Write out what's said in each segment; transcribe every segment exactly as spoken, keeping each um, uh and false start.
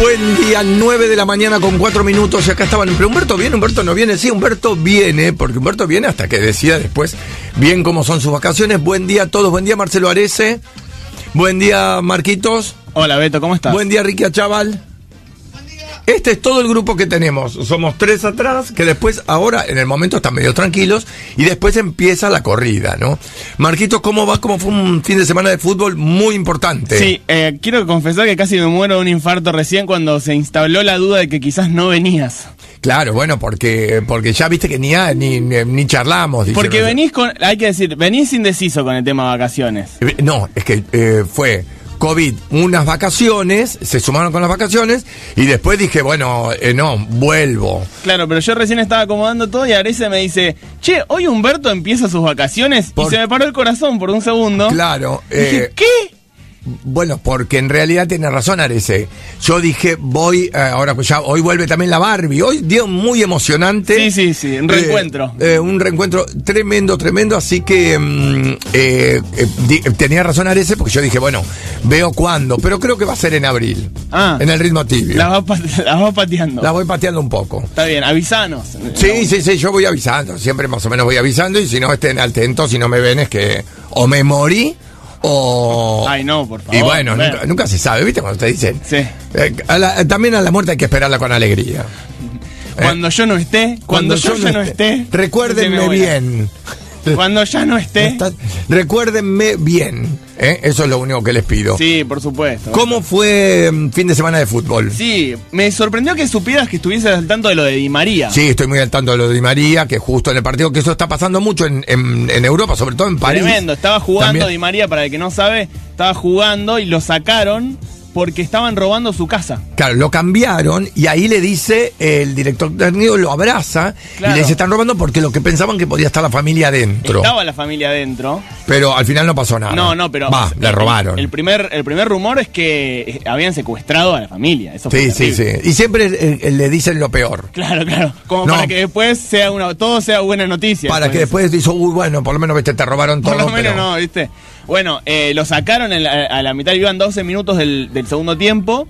Buen día, nueve de la mañana con cuatro minutos. Y acá estaban, pero Humberto viene, Humberto no viene. Sí, Humberto viene, porque Humberto viene hasta que decida después bien cómo son sus vacaciones. Buen día a todos, buen día Marcelo Arese. Buen día Marquitos. Hola Beto, ¿cómo estás? Buen día Ricky Achaval. Este es todo el grupo que tenemos. Somos tres atrás, que después, ahora, en el momento están medio tranquilos, y después empieza la corrida, ¿no? Marquitos, ¿cómo va? ¿Cómo fue un fin de semana de fútbol muy importante? Sí, eh, quiero confesar que casi me muero de un infarto recién cuando se instauró la duda de que quizás no venías. Claro, bueno, porque porque ya viste que ni ni, ni charlamos. Porque venís con, hay que decir, venís indeciso con el tema vacaciones. No, es que eh, fue... COVID, unas vacaciones, se sumaron con las vacaciones, y después dije, bueno, eh, no, vuelvo. Claro, pero yo recién estaba acomodando todo y Arese me dice, che, hoy Humberto empieza sus vacaciones, por... y se me paró el corazón por un segundo. Claro. Eh... Dije, ¿qué? Bueno, porque en realidad tiene razón Arese. Yo dije, voy, eh, ahora pues ya, hoy vuelve también la Barby. Hoy día muy emocionante. Sí, sí, sí, un reencuentro. Eh, eh, un reencuentro tremendo, tremendo. Así que mm, eh, eh, di, tenía razón Arese, porque yo dije, bueno, veo cuándo, pero creo que va a ser en abril. Ah. En el ritmo tibio. Las va, la va pateando. Las voy pateando un poco. Está bien, avisanos. Sí, sí, sí, yo voy avisando. Siempre más o menos voy avisando, y si no estén atentos, si no me ven es que o me morí. O... Ay, no, por favor. Y bueno, nunca, nunca se sabe, ¿viste? Cuando te dicen. Sí. Eh, a la, también a la muerte hay que esperarla con alegría. Cuando eh. yo no esté, cuando, cuando yo, yo no esté. esté recuérdenme bien. Cuando ya no esté. Está, recuérdenme bien. ¿Eh? Eso es lo único que les pido. Sí, por supuesto. ¿Cómo fue fin de semana de fútbol? Sí, me sorprendió que supieras que estuvieses al tanto de lo de Di María. Sí, estoy muy al tanto de lo de Di María, que justo en el partido, que eso está pasando mucho en, en, en Europa, sobre todo en París. Tremendo, estaba jugando también. Di María, para el que no sabe, estaba jugando y lo sacaron porque estaban robando su casa. Claro, lo cambiaron, y ahí le dice el director técnico, lo abraza, claro, y les están robando porque lo que pensaban que podía estar la familia adentro. Estaba la familia adentro. Pero al final no pasó nada. No, no, pero... Va, le robaron. El primer, el primer rumor es que habían secuestrado a la familia. Eso fue sí, terrible. Sí, sí. Y siempre eh, le dicen lo peor. Claro, claro. Como no, para que después sea una, todo sea buena noticia. Para que después dice, uy, bueno, por lo menos, viste, te robaron todo. Por lo menos pero... no, viste. Bueno, eh, lo sacaron en la, a la mitad, iban doce minutos del, del segundo tiempo,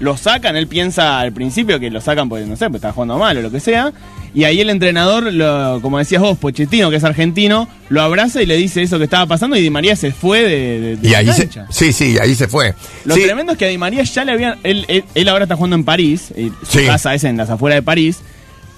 lo sacan, él piensa al principio que lo sacan porque, no sé, porque está jugando mal o lo que sea, y ahí el entrenador, lo, como decías vos, Pochettino, que es argentino, lo abraza y le dice eso que estaba pasando, y Di María se fue de, de, de y la ahí cancha. Se, sí, sí, ahí se fue. Lo sí. tremendo es que a Di María ya le habían... Él, él, él ahora está jugando en París, su sí. casa es en las afueras de París,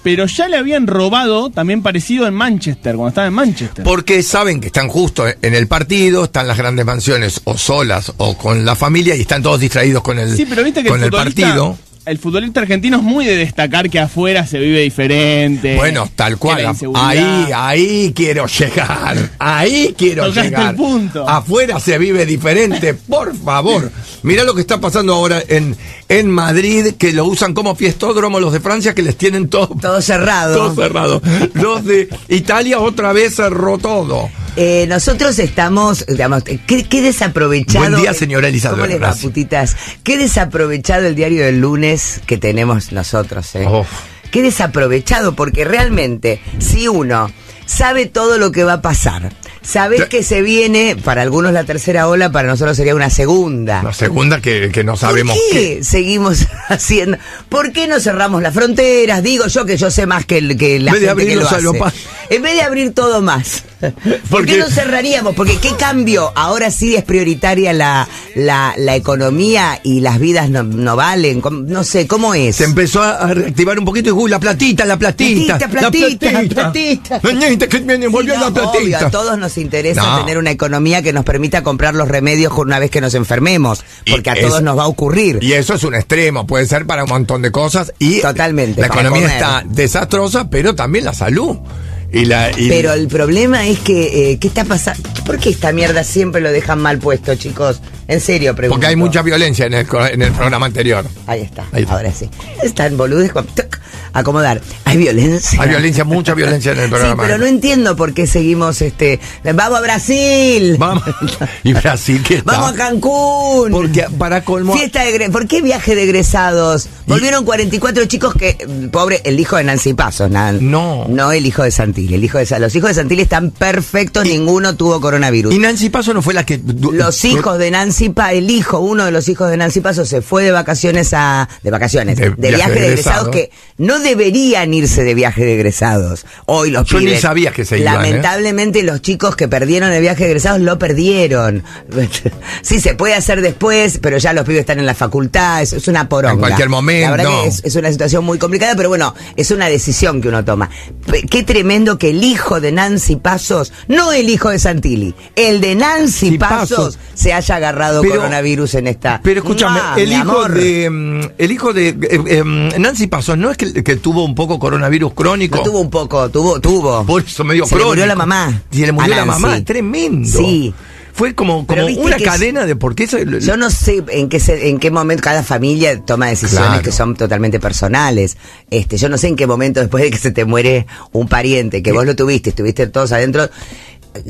pero ya le habían robado también parecido en Manchester, cuando estaba en Manchester. Porque saben que están justo en el partido, están las grandes mansiones o solas o con la familia y están todos distraídos con el, sí, pero viste que con el, el partido. El futbolista argentino es muy de destacar que afuera se vive diferente. Bueno, tal cual. Ahí, ahí quiero llegar. Ahí quiero Tocaste llegar. El punto. Afuera se vive diferente, por favor. Mirá lo que está pasando ahora en, en Madrid, que lo usan como fiestódromo los de Francia, que les tienen todo, todo cerrado. Todo cerrado. Los de Italia otra vez cerró todo. Eh, nosotros estamos, digamos, qué, qué desaprovechado. Buen día, señora Elizabeth. ¿Cómo les va, putitas? Qué desaprovechado el diario del lunes que tenemos nosotros, ¿eh? Oh. Qué desaprovechado, porque realmente, si uno sabe todo lo que va a pasar, sabés que se viene, para algunos la tercera ola, para nosotros sería una segunda. La segunda que, que no sabemos qué. ¿Por qué, qué seguimos haciendo? ¿Por qué no cerramos las fronteras? Digo yo que yo sé más que, el, que la en gente que lo hace. Salopas. En vez de abrir todo más. Porque... ¿Por qué no cerraríamos? Porque ¿qué cambio? Ahora sí es prioritaria la, la, la economía y las vidas no, no valen. No sé, ¿cómo es? Se empezó a reactivar un poquito y uh, la platita, la platita. Platita, platita, la platita. Platita. Que me envolvió sí, no, la platita. Obvio, a todos nos interesa no. tener una economía que nos permita comprar los remedios una vez que nos enfermemos, porque y a todos es, nos va a ocurrir. Y eso es un extremo, puede ser para un montón de cosas. Y totalmente. La economía comer. está desastrosa, pero también la salud. Y la, y... Pero el problema es que, eh, ¿qué está pasando? ¿Por qué esta mierda siempre lo dejan mal puesto, chicos? En serio, pregunto. Porque hay mucha violencia en el, en el programa anterior. Ahí está, Ahí está. Ahora sí. Están boludes con... acomodar. Hay violencia. Hay violencia, mucha violencia en el programa. Sí, pero no entiendo por qué seguimos, este... ¡Vamos a Brasil! Vamos. ¿Y Brasil qué está? ¡Vamos a Cancún! Porque, para colmo... Fiesta de... ¿Por qué viaje de egresados? Volvieron cuarenta y cuatro chicos que, pobre, el hijo de Nancy Pazos, na, no. no el hijo de Santilli, el hijo de los hijos de Santilli están perfectos, y, ninguno tuvo coronavirus. Y Nancy Pazos no fue la que... Los hijos de Nancy Pazos, el hijo, uno de los hijos de Nancy Pazos se fue de vacaciones a... De vacaciones, de, de viaje, viaje de egresados, egresado. Que no deberían irse de viaje de egresados. Hoy los Yo pibes, ni sabía que se iban. Lamentablemente ¿eh? los chicos que perdieron el viaje de egresados lo perdieron. Sí, se puede hacer después, pero ya los pibes están en la facultad, es, es una poronga. En cualquier momento. La verdad que es, es una situación muy complicada, pero bueno, es una decisión que uno toma. Qué tremendo que el hijo de Nancy Pazos, no el hijo de Santilli, el de Nancy Pazos, Pazos se haya agarrado pero, coronavirus en esta... Pero escúchame, ah, el, hijo de, el hijo de eh, eh, Nancy Pazos, ¿no es que, que tuvo un poco coronavirus crónico? No tuvo un poco, tuvo, tuvo. Por eso medio crónico. Se le murió la mamá. Se le murió la mamá, tremendo. Sí. Fue como, como una cadena de por qué... Yo no sé en qué, se, en qué momento cada familia toma decisiones claro. que son totalmente personales. Este, yo no sé en qué momento después de que se te muere un pariente, que ¿Qué? vos lo tuviste, estuviste todos adentro...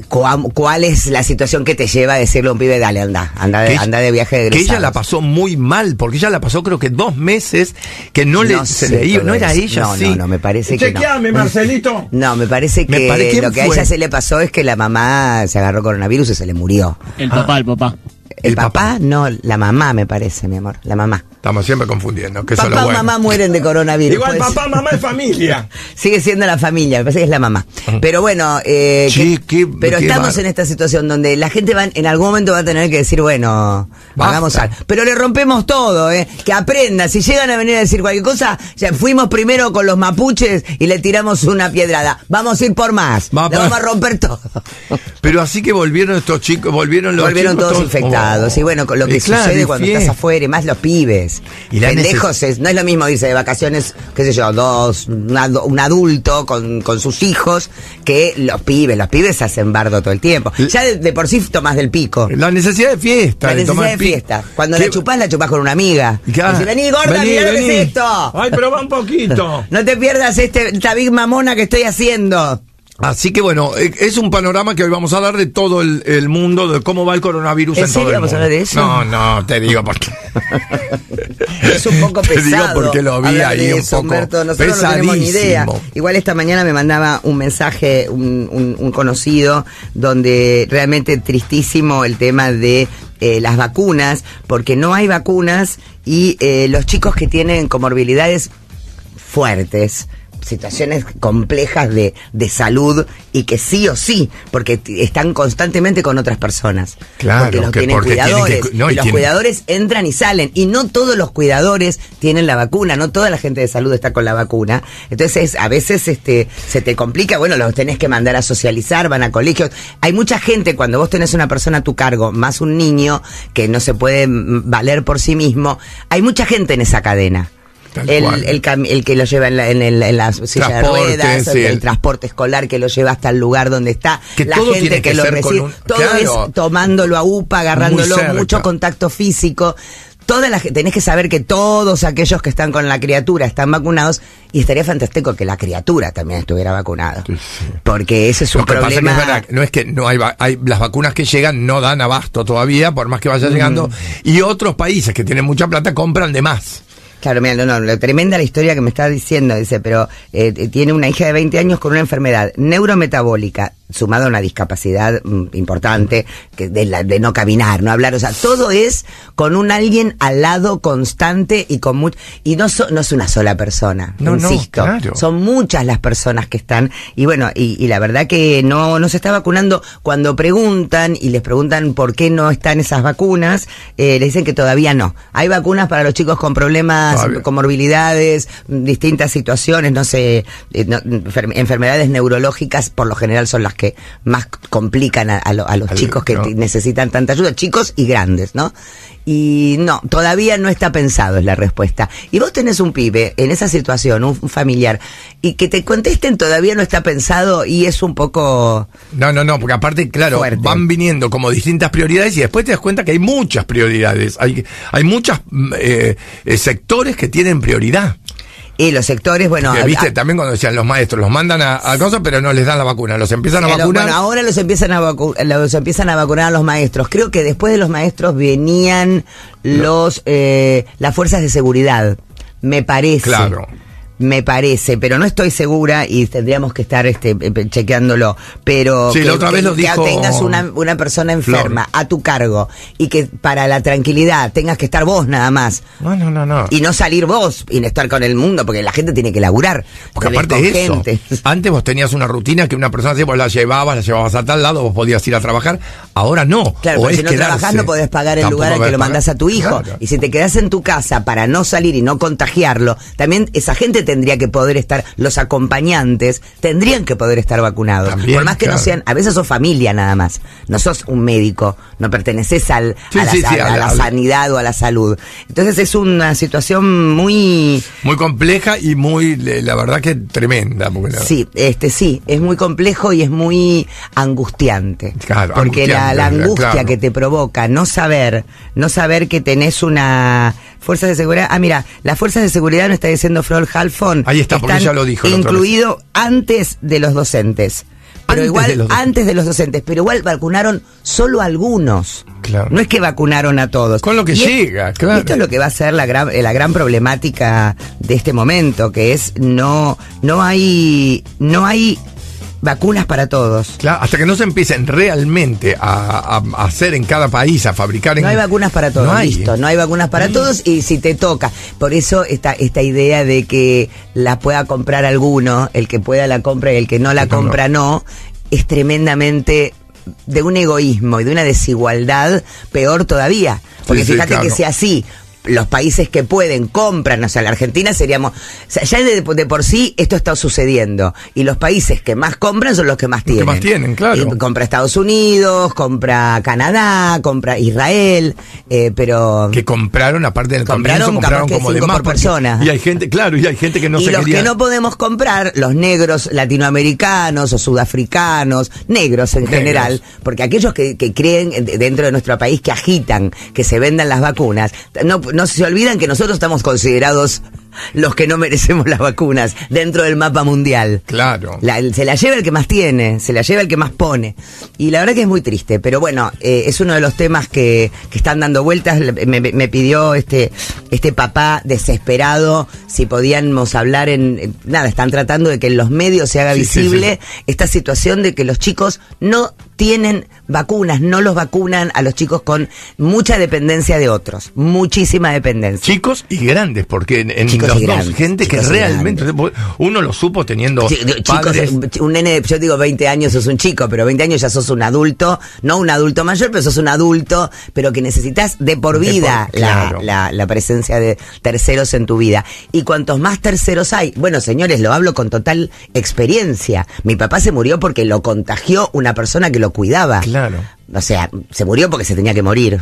¿Cuál es la situación que te lleva a decirle a un pibe, dale, anda, anda de, anda de viaje de egresados? Que ella la pasó muy mal, porque ella la pasó creo que dos meses que no, no le se le iba, no era ella, no, sí. No, no, me parece que Chequeame, no. Marcelito. No, me parece que me pare, lo que a ella se le pasó es que la mamá se agarró coronavirus y se le murió. El papá, ah. el papá. ¿El, ¿El papá? papá? No, la mamá me parece, mi amor, la mamá. Estamos siempre confundiendo. Que papá y bueno. mamá mueren de coronavirus. Igual pues. papá, mamá es familia. Sigue siendo la familia, me parece que es la mamá. Pero bueno, eh, sí, que, qué, pero qué estamos mal. en esta situación donde la gente va, en algún momento va a tener que decir, bueno, Basta. hagamos algo. Pero le rompemos todo, eh, que aprenda. Si llegan a venir a decir cualquier cosa, ya fuimos primero con los mapuches y le tiramos una piedrada. Vamos a ir por más. Va, le vamos a romper todo. Pero así que volvieron estos chicos, volvieron los Volvieron chicos, todos, todos infectados. Oh. Y bueno, lo que claro, sucede cuando fiel. estás afuera, y más los pibes. Y pendejos, es, no es lo mismo irse de vacaciones, qué sé yo, dos, una, un adulto con, con sus hijos, que los pibes. Los pibes hacen bardo todo el tiempo. Ya de, de por sí tomás del pico. La necesidad de fiesta. La necesidad de, de fiesta. Cuando ¿Qué? la chupás, la chupás con una amiga. Ya. Decís, vení, gorda, vení, mirá vení. lo que es esto. Ay, pero va un poquito. No te pierdas este, esta big mamona que estoy haciendo. Así que bueno, es un panorama que hoy vamos a hablar de todo el, el mundo, de cómo va el coronavirus en, en serio todo el vamos mundo. a hablar de eso? No, no, te digo porque... es un poco pesado. Te digo porque lo vi ahí eso, un poco Humberto. Nosotros pesadísimo. No tenemos ni idea. Igual esta mañana me mandaba un mensaje, un, un, un conocido, donde realmente tristísimo el tema de... Eh, las vacunas, porque no hay vacunas y eh, los chicos que tienen comorbilidades fuertes, situaciones complejas de, de salud y que sí o sí, porque están constantemente con otras personas. Claro. Porque los que, tienen porque cuidadores. Tienen que, no, y los tienen... cuidadores entran y salen. Y no todos los cuidadores tienen la vacuna. No toda la gente de salud está con la vacuna. Entonces, a veces este se te complica. Bueno, los tenés que mandar a socializar, van a colegios. Hay mucha gente, cuando vos tenés una persona a tu cargo, más un niño que no se puede valer por sí mismo, hay mucha gente en esa cadena. El, el, el que lo lleva en la, en el, en la silla de ruedas, sí, el, el transporte escolar que lo lleva hasta el lugar donde está, que la gente que, que lo recibe, un, todo claro, es tomándolo a UPA, agarrándolo, mucho contacto físico. Toda la, tenés que saber que todos aquellos que están con la criatura están vacunados y estaría fantástico que la criatura también estuviera vacunada. Sí, sí. Porque ese es un problema. Pasa es que es no es que no hay, hay las vacunas que llegan no dan abasto todavía, por más que vaya llegando. Mm. Y otros países que tienen mucha plata compran de más. Claro, mira, no, no, lo tremenda la historia que me está diciendo, dice, pero eh, tiene una hija de veinte años con una enfermedad neurometabólica, sumada a una discapacidad mm, importante, que de, la, de no caminar, no hablar, o sea, todo es con un alguien al lado constante y con mucho, y no, so, no es una sola persona, no, insisto, no, claro. son muchas las personas que están, y bueno, y, y la verdad que no, no se está vacunando. Cuando preguntan, y les preguntan por qué no están esas vacunas, eh, le dicen que todavía no, hay vacunas para los chicos con problemas, comorbilidades, distintas situaciones, no sé, no, enfermedades neurológicas por lo general son las que más complican a, a, lo, a los Al, chicos que no. necesitan tanta ayuda, chicos y grandes, ¿no? Y no, todavía no está pensado, es la respuesta. Y vos tenés un pibe en esa situación, un familiar, y que te contesten todavía no está pensado y es un poco... No, no, no, porque aparte, claro, fuerte. van viniendo como distintas prioridades y después te das cuenta que hay muchas prioridades, hay, hay muchos eh, sectores que tienen prioridad. Y los sectores, bueno... Porque, viste, a, también cuando decían los maestros, los mandan a, a cosas, pero no les dan la vacuna, los empiezan a los, vacunar. Bueno, ahora los empiezan a, vacu los empiezan a vacunar a los maestros. Creo que después de los maestros venían los no. eh, las fuerzas de seguridad. Me parece. Claro. Me parece, pero no estoy segura y tendríamos que estar este chequeándolo. Pero sí, que, la otra vez que, lo que dijo... tengas una, una persona enferma Flor. a tu cargo y que para la tranquilidad tengas que estar vos nada más. No, no, no, no. Y no salir vos y no estar con el mundo, porque la gente tiene que laburar. Porque aparte de eso, gente. antes vos tenías una rutina que una persona vos la llevabas, la llevabas a tal lado, vos podías ir a trabajar. Ahora no. Claro, porque si no quedarse, trabajás no podés pagar el lugar al que lo mandás a tu hijo. Claro. Y si te quedás en tu casa para no salir y no contagiarlo, también esa gente te tendría que poder estar, los acompañantes tendrían que poder estar vacunados. También, por más que claro. no sean, a veces sos familia nada más, no sos un médico, no perteneces al, sí, a la, sí, sí, a, a la, la sanidad o a la salud. Entonces es una situación muy... muy compleja y muy, la verdad que tremenda. Porque, sí, este, sí, es muy complejo y es muy angustiante. Claro, porque angustiante, la, la angustia claro. que te provoca no saber, no saber que tenés una... Fuerzas de seguridad. Ah, mira, las fuerzas de seguridad, no está diciendo Frol Halfon. Ahí está, porque ya lo dijo. Incluido antes de los docentes. Pero antes igual, de los docentes. antes de los docentes. Pero igual vacunaron solo algunos. Claro. No es que vacunaron a todos. Con lo que y llega, es, claro. Esto es lo que va a ser la gran, la gran problemática de este momento, que es no, no hay, no hay vacunas para todos. Claro, hasta que no se empiecen realmente a, a, a hacer en cada país, a fabricar en... No hay vacunas para todos, no hay. Listo, no hay vacunas para no todos y si te toca. Por eso esta, esta idea de que la pueda comprar alguno, el que pueda la compra y el que no la no, compra no. no, es tremendamente de un egoísmo y de una desigualdad peor todavía. Porque sí, fíjate sí, claro. que sea así. Los países que pueden compran, o sea, la Argentina seríamos, o sea, ya de, de por sí esto está sucediendo y los países que más compran son los que más tienen. Los que más tienen, claro. Y compra Estados Unidos, compra Canadá, compra Israel, eh, pero que compraron aparte del compraron, compraron como de más por persona. Y hay gente, claro, y hay gente que no y se quería. Y los que no podemos comprar, los negros latinoamericanos o sudafricanos, negros en negros. general, porque aquellos que, que creen dentro de nuestro país que agitan, que se vendan las vacunas, no No se olvidan que nosotros estamos considerados los que no merecemos las vacunas dentro del mapa mundial. Claro. La, se la lleva el que más tiene, se la lleva el que más pone. Y la verdad que es muy triste, pero bueno, eh, es uno de los temas que, que están dando vueltas. Me, me pidió este, este papá desesperado si podíamos hablar en... Nada, están tratando de que en los medios se haga sí, visible sí, sí. esta situación de que los chicos no tienen vacunas, no los vacunan a los chicos con mucha dependencia de otros, muchísima dependencia. Chicos y grandes, porque en... en... Los dos, gente que realmente uno lo supo teniendo padres. Un nene, yo digo veinte años sos un chico, pero veinte años ya sos un adulto, no un adulto mayor, pero sos un adulto, pero que necesitas de por vida de por, la, claro. la, la presencia de terceros en tu vida. Y cuantos más terceros hay, bueno, señores, lo hablo con total experiencia. Mi papá se murió porque lo contagió una persona que lo cuidaba. Claro. O sea, se murió porque se tenía que morir.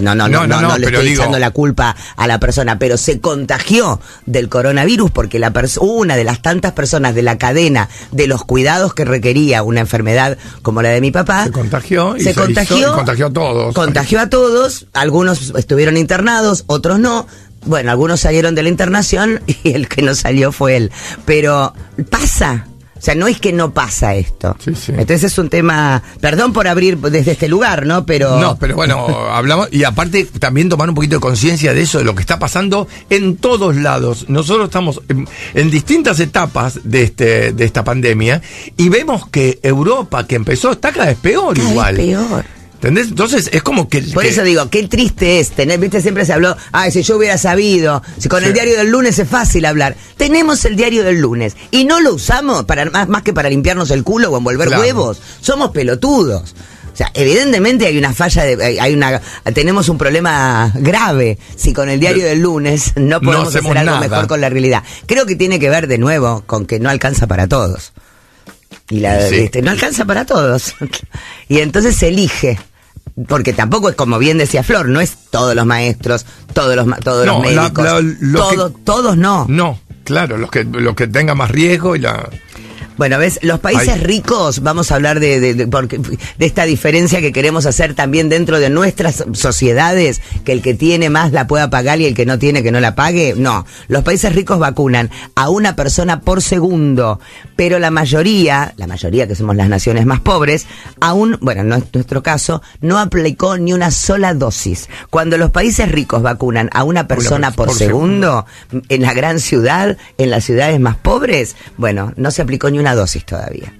No, no, no, no, no, no, no le estoy digo... echando la culpa a la persona, pero se contagió del coronavirus porque la una de las tantas personas de la cadena de los cuidados que requería una enfermedad como la de mi papá se contagió y se, se contagió, hizo, y contagió a todos. Contagió a todos, algunos estuvieron internados, otros no. Bueno, algunos salieron de la internación y el que no salió fue él. Pero pasa. O sea, no es que no pasa esto. Sí, sí. Entonces es un tema... Perdón por abrir desde este lugar, ¿no? Pero... No, pero bueno, hablamos... Y aparte también tomar un poquito de conciencia de eso, de lo que está pasando en todos lados. Nosotros estamos en, en distintas etapas de, este, de esta pandemia y vemos que Europa, que empezó, está cada vez peor cada igual. Vez peor. ¿Entendés? Entonces es como que... Por que... eso digo, qué triste es tener, viste, siempre se habló, ay, si yo hubiera sabido, si con sí. el diario del lunes es fácil hablar. Tenemos el diario del lunes y no lo usamos para más, más que para limpiarnos el culo o envolver claro. huevos. Somos pelotudos. O sea, evidentemente hay una falla, de, hay una, tenemos un problema grave si con el diario del lunes no podemos no hacer algo nada. mejor con la realidad. Creo que tiene que ver de nuevo con que no alcanza para todos. Y la sí. este, no alcanza para todos. Y entonces se elige. Porque tampoco es, como bien decía Flor, no es todos los maestros, todos los, todos no, los médicos. La, la, los todos, que, todos no. No, claro, los que, los que tengan más riesgo y la... Bueno, ves, los países Ay. ricos, vamos a hablar de, de, de, porque, de esta diferencia que queremos hacer también dentro de nuestras sociedades, que el que tiene más la pueda pagar y el que no tiene que no la pague. No, los países ricos vacunan a una persona por segundo, pero la mayoría, la mayoría que somos las naciones más pobres, aún, bueno, no es nuestro caso, no aplicó ni una sola dosis. Cuando los países ricos vacunan a una persona por, por segundo, segundo, en la gran ciudad, en las ciudades más pobres, bueno, no se aplicó ni una dosis todavía.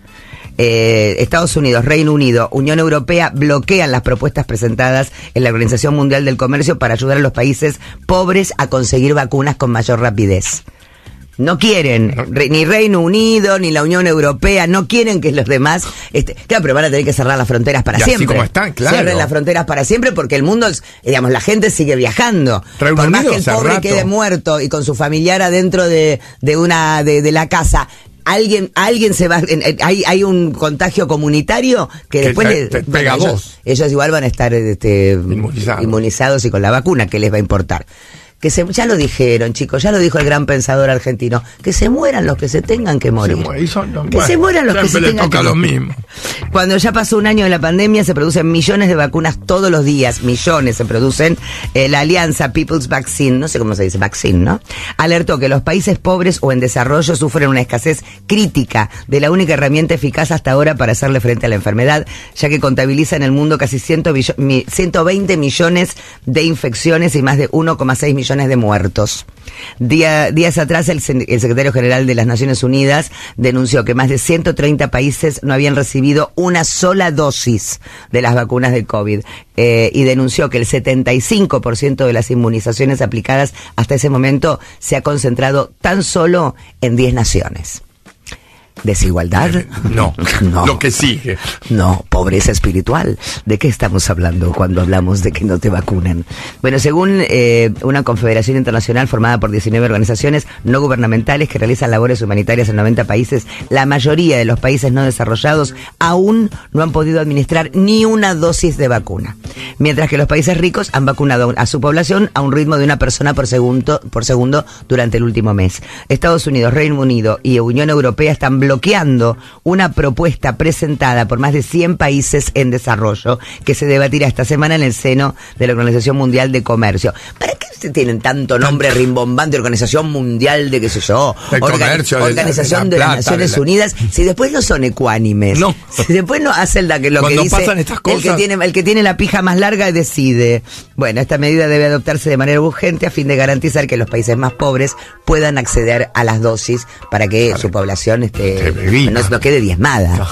Eh, Estados Unidos, Reino Unido, Unión Europea bloquean las propuestas presentadas en la Organización Mundial del Comercio para ayudar a los países pobres a conseguir vacunas con mayor rapidez. No quieren, no. Re, ni Reino Unido, ni la Unión Europea, no quieren que los demás... Este, claro, pero van a tener que cerrar las fronteras para y siempre. Así como están, claro. Cierren las fronteras para siempre porque el mundo, digamos, la gente sigue viajando. Reino Por Unido, más que el pobre rato. quede muerto y con su familiar adentro de, de, una, de, de la casa... Alguien, alguien se va, hay, hay un contagio comunitario que, que después te, te bueno, pega ellos, vos. ellos igual van a estar este, Inmunizado. inmunizados y con la vacuna, ¿qué les va a importar? Que se, ya lo dijeron, chicos, ya lo dijo el gran pensador argentino, que se mueran los que se tengan que morir. Se muere, son los, que bueno, se mueran los que se tengan toca que morir. Cuando ya pasó un año de la pandemia, se producen millones de vacunas todos los días, millones se producen. Eh, la alianza People's Vaccine, no sé cómo se dice, vaccine, ¿no? Alertó que los países pobres o en desarrollo sufren una escasez crítica de la única herramienta eficaz hasta ahora para hacerle frente a la enfermedad, ya que contabiliza en el mundo casi ciento veinte millones de infecciones y más de uno coma seis millones de muertos. Día, días atrás el, el secretario general de las Naciones Unidas denunció que más de ciento treinta países no habían recibido una sola dosis de las vacunas del COVID eh, y denunció que el setenta y cinco por ciento de las inmunizaciones aplicadas hasta ese momento se ha concentrado tan solo en diez naciones. ¿Desigualdad? No, no, lo que sigue. No, pobreza espiritual. ¿De qué estamos hablando cuando hablamos de que no te vacunan? Bueno, según eh, una confederación internacional formada por diecinueve organizaciones no gubernamentales que realizan labores humanitarias en noventa países, la mayoría de los países no desarrollados aún no han podido administrar ni una dosis de vacuna. Mientras que los países ricos han vacunado a su población a un ritmo de una persona por segundo, por segundo durante el último mes. Estados Unidos, Reino Unido y Unión Europea están bloqueando una propuesta presentada por más de cien países en desarrollo que se debatirá esta semana en el seno de la Organización Mundial de Comercio. ¿Para qué se tienen tanto nombre rimbombante? Organización Mundial de qué sé yo, Comercio, Organ Organización de, la, de, la plata, de las Naciones de la... Unidas, si después no son ecuánimes, no. si después no hacen la que lo Cuando que dice pasan estas cosas... el, que tiene, el que tiene la pija más larga decide. Bueno, esta medida debe adoptarse de manera urgente a fin de garantizar que los países más pobres puedan acceder a las dosis para que su población esté No, no quede diezmada. No.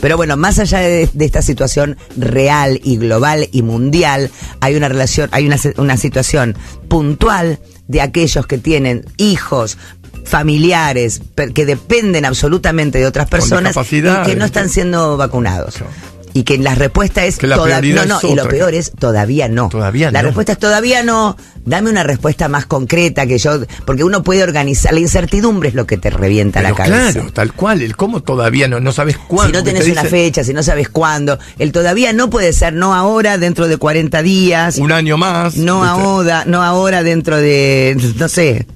Pero bueno, más allá de, de esta situación real y global y mundial, hay una relación, hay una, una situación puntual de aquellos que tienen hijos, familiares, per, que dependen absolutamente de otras personas y que no están siendo vacunados. No. Y que la respuesta es que la todavía no, no, y lo peor es todavía no. Todavía la no. respuesta es todavía no. Dame una respuesta más concreta que yo, porque uno puede organizar, la incertidumbre es lo que te revienta Pero la cabeza. Claro, tal cual, el cómo todavía no, no sabes cuándo. Si no tenés te una dice... fecha, si no sabes cuándo, el todavía no puede ser no ahora, dentro de cuarenta días. Un año más. No ahora, no ahora dentro de, no sé,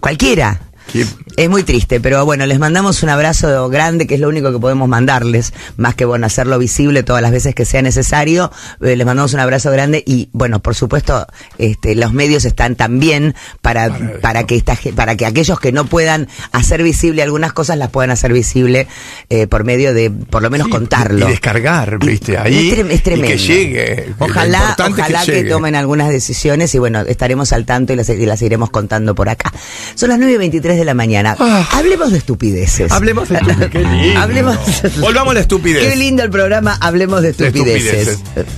cualquiera. ¿Qué? Es muy triste, pero bueno, les mandamos un abrazo grande, que es lo único que podemos mandarles, más que bueno, hacerlo visible todas las veces que sea necesario. Eh, les mandamos un abrazo grande y bueno, por supuesto, este, los medios están también para, para, para que esta, para que aquellos que no puedan hacer visible algunas cosas las puedan hacer visible eh, por medio de, por lo menos sí, contarlo. Y descargar, viste, y, ahí. Es tremendo. Y que llegue. Ojalá, ojalá que, que tomen algunas decisiones y bueno, estaremos al tanto y las, y las iremos contando por acá. Son las nueve y veintitrés de la mañana. Ah. Hablemos de estupideces. Hablemos de estupideces. Qué lindo. Hablemos... Volvamos a la estupidez. Qué lindo el programa. Hablemos de estupideces. De estupideces.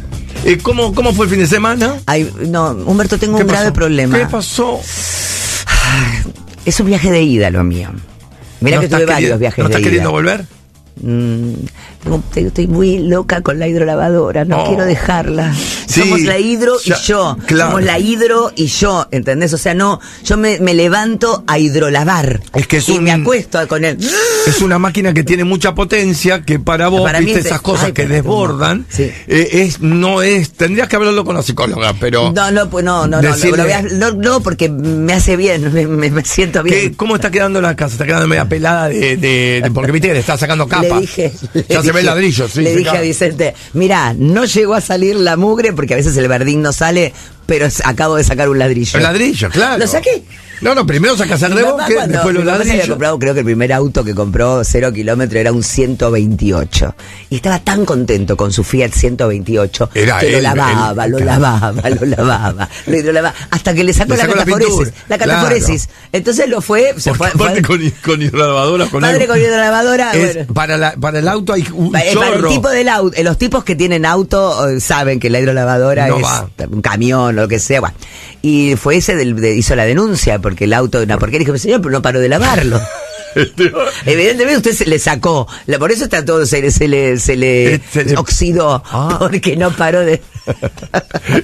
Eh, ¿cómo, ¿Cómo fue el fin de semana? Ay, no, Humberto, tengo un pasó? grave problema. ¿Qué pasó? Es un viaje de ida lo mío. Mirá no que tuve varios viajes ¿No de ida. ¿No estás queriendo volver? Mm, Estoy, estoy muy loca con la hidrolavadora, no oh. quiero dejarla. Sí, somos la hidro ya, y yo. Claro. Somos la hidro y yo, ¿entendés? O sea, no, yo me, me levanto a hidrolavar. Es que es y un, me acuesto con él. Es una máquina que tiene mucha potencia, que para vos, para viste, mí, esas cosas ay, que desbordan, sí. eh, es, no es, tendrías que hablarlo con la psicóloga, pero. No, no, pues no, no, decirle, no, lo voy a, no, no, porque me hace bien, me, me, me siento bien. ¿Qué, ¿Cómo está quedando la casa? Está quedando media pelada de, de, de porque viste que le está sacando capa. Le dije, le ya dije, se ve el ladrillo, sí. Le dije acaba. a Vicente, mirá, no llegó a salir la mugre, porque a veces el verdín no sale, pero acabo de sacar un ladrillo. El ladrillo, claro. Lo saqué. No, no, primero sacas el reboque, después los ladrillos. Comprado, creo que el primer auto que compró cero kilómetro era un ciento veintiocho. Y estaba tan contento con su Fiat ciento veintiocho era que él, lo, lavaba, él, lo, lavaba, claro. lo lavaba, lo lavaba, lo lavaba, hasta que le sacó, le sacó la cataforesis. La, la cataforesis. Claro. Entonces lo fue. Se fue, fue con, con hidrolavadora, con Padre algo. con hidrolavadora. Bueno. Para, la, para el auto hay un para, para el tipo del auto. Los tipos que tienen auto eh, saben que la hidrolavadora no es va. un camión o lo que sea. Bueno. Y fue ese, del, de, hizo la denuncia, porque que el auto de una porquería, dije, señor, pero no paró de lavarlo. Evidentemente usted se le sacó, la, por eso está todo, se le, se le, se le oxidó, ah. porque no paró de...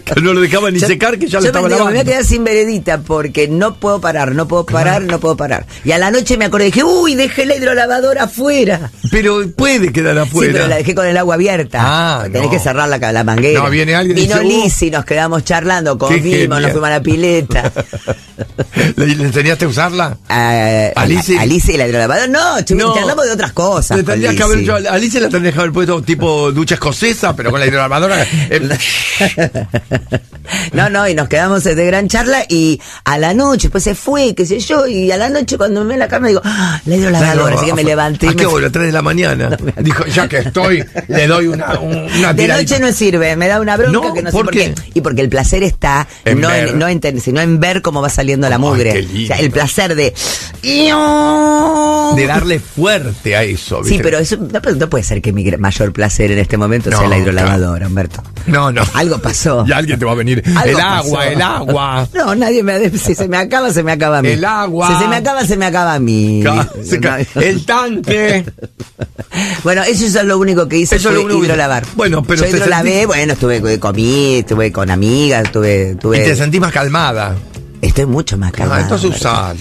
que no lo dejaba ni yo, secar, que ya lo estaba lavando. Yo me voy a quedar sin veredita, porque no puedo parar, no puedo parar, no puedo parar. Y a la noche me acordé, dije, uy, dejé la hidrolavadora afuera. Pero puede quedar afuera. Sí, pero la dejé con el agua abierta. Ah, Tenés no. que cerrar la, la manguera. No, viene alguien Vino Lizzy, nos quedamos charlando, comimos, nos fuimos a la pileta. ¿Le, ¿Le enseñaste a usarla? A, a, a Lizzy. A Lizzy la hidrolavadora. No, chum, no, charlamos de otras cosas. Le tendrías que haber, yo, a Lizzy la tendrías que haber puesto tipo ducha escocesa, pero con la hidrolavadora. El, no, no, y nos quedamos de gran charla. Y a la noche, pues se fue, qué sé yo. Y a la noche, cuando me ve la cama, digo, ¡ah! Le dio la lavadora, así que me levanté. ¿A qué hora? ¿Tres de la mañana? No, dijo, ya que estoy, le doy una, un, una de noche no sirve, me da una bronca, ¿no? Que no sé por qué. Qué. Y porque el placer está, en no, en, no en, sino en ver cómo va saliendo oh, la mugre. Ay, o sea, el placer de. De darle fuerte a eso. ¿Viste? Sí, pero eso no, no puede ser que mi mayor placer en este momento no, sea la hidrolavadora, no. Humberto. No, no. Algo pasó. Y alguien te va a venir. El agua, pasó? el agua. No, nadie me ha... Si se me acaba, se me acaba a mí. El agua. Si se me acaba, se me acaba a mí. Ca ca el tanque. Bueno, eso es lo único que hice. Eso fue es lo único hidrolavar. Que... Bueno, pero yo hidrolavé, bueno, estuve, comí, estuve con amigas, estuve, estuve... Y te sentís más calmada. Estoy mucho más calmada. Ah, entonces usalo.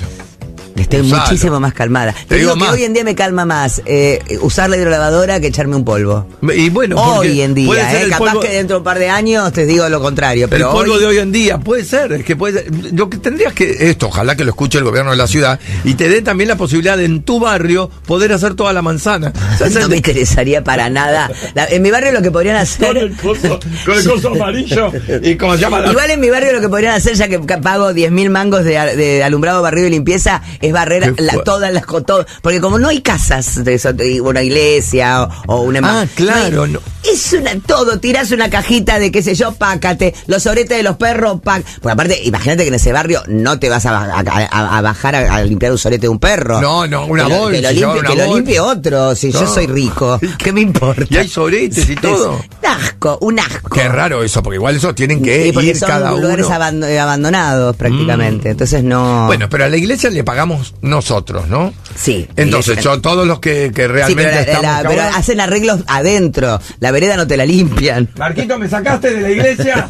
Estoy Usalo. muchísimo más calmada. Te, Te digo, digo que más. hoy en día me calma más eh, usar la hidrolavadora que echarme un polvo. Y bueno, hoy en día, eh, capaz polvo... que dentro de un par de años te digo lo contrario. Pero el polvo hoy... de hoy en día puede ser, es que puede ser. Lo que tendrías que, esto, ojalá que lo escuche el gobierno de la ciudad y te dé también la posibilidad de en tu barrio poder hacer toda la manzana. O sea, no el... me interesaría para nada. La, en mi barrio lo que podrían hacer. Con el curso, con el curso amarillo y como llama la... Igual en mi barrio lo que podrían hacer, ya que pago diez mil mangos de, de alumbrado, barrido y limpieza, es barrer la, todas las todo, porque como no hay casas de eso, una iglesia o, o una ah claro no, no. es una todo tirás una cajita de qué sé yo, pácate los oretes de los perros, pac, porque aparte imagínate que en ese barrio no te vas a, a, a, a bajar a, a limpiar un sorete de un perro, no no una bolsa, que lo limpie, que lo limpie otro, si no. yo soy rico, qué me importa, y hay soretes y todo, es asco, un asco, qué raro eso, porque igual eso tienen que sí, ir son cada lugares uno lugares abandonados prácticamente, mm. entonces no, bueno, pero a la iglesia le pagamos nosotros, ¿no? Sí. Entonces, yo, todos los que, que realmente sí, pero, estamos la, la, pero hacen arreglos adentro. La vereda no te la limpian. Marquito, ¿me sacaste de la iglesia?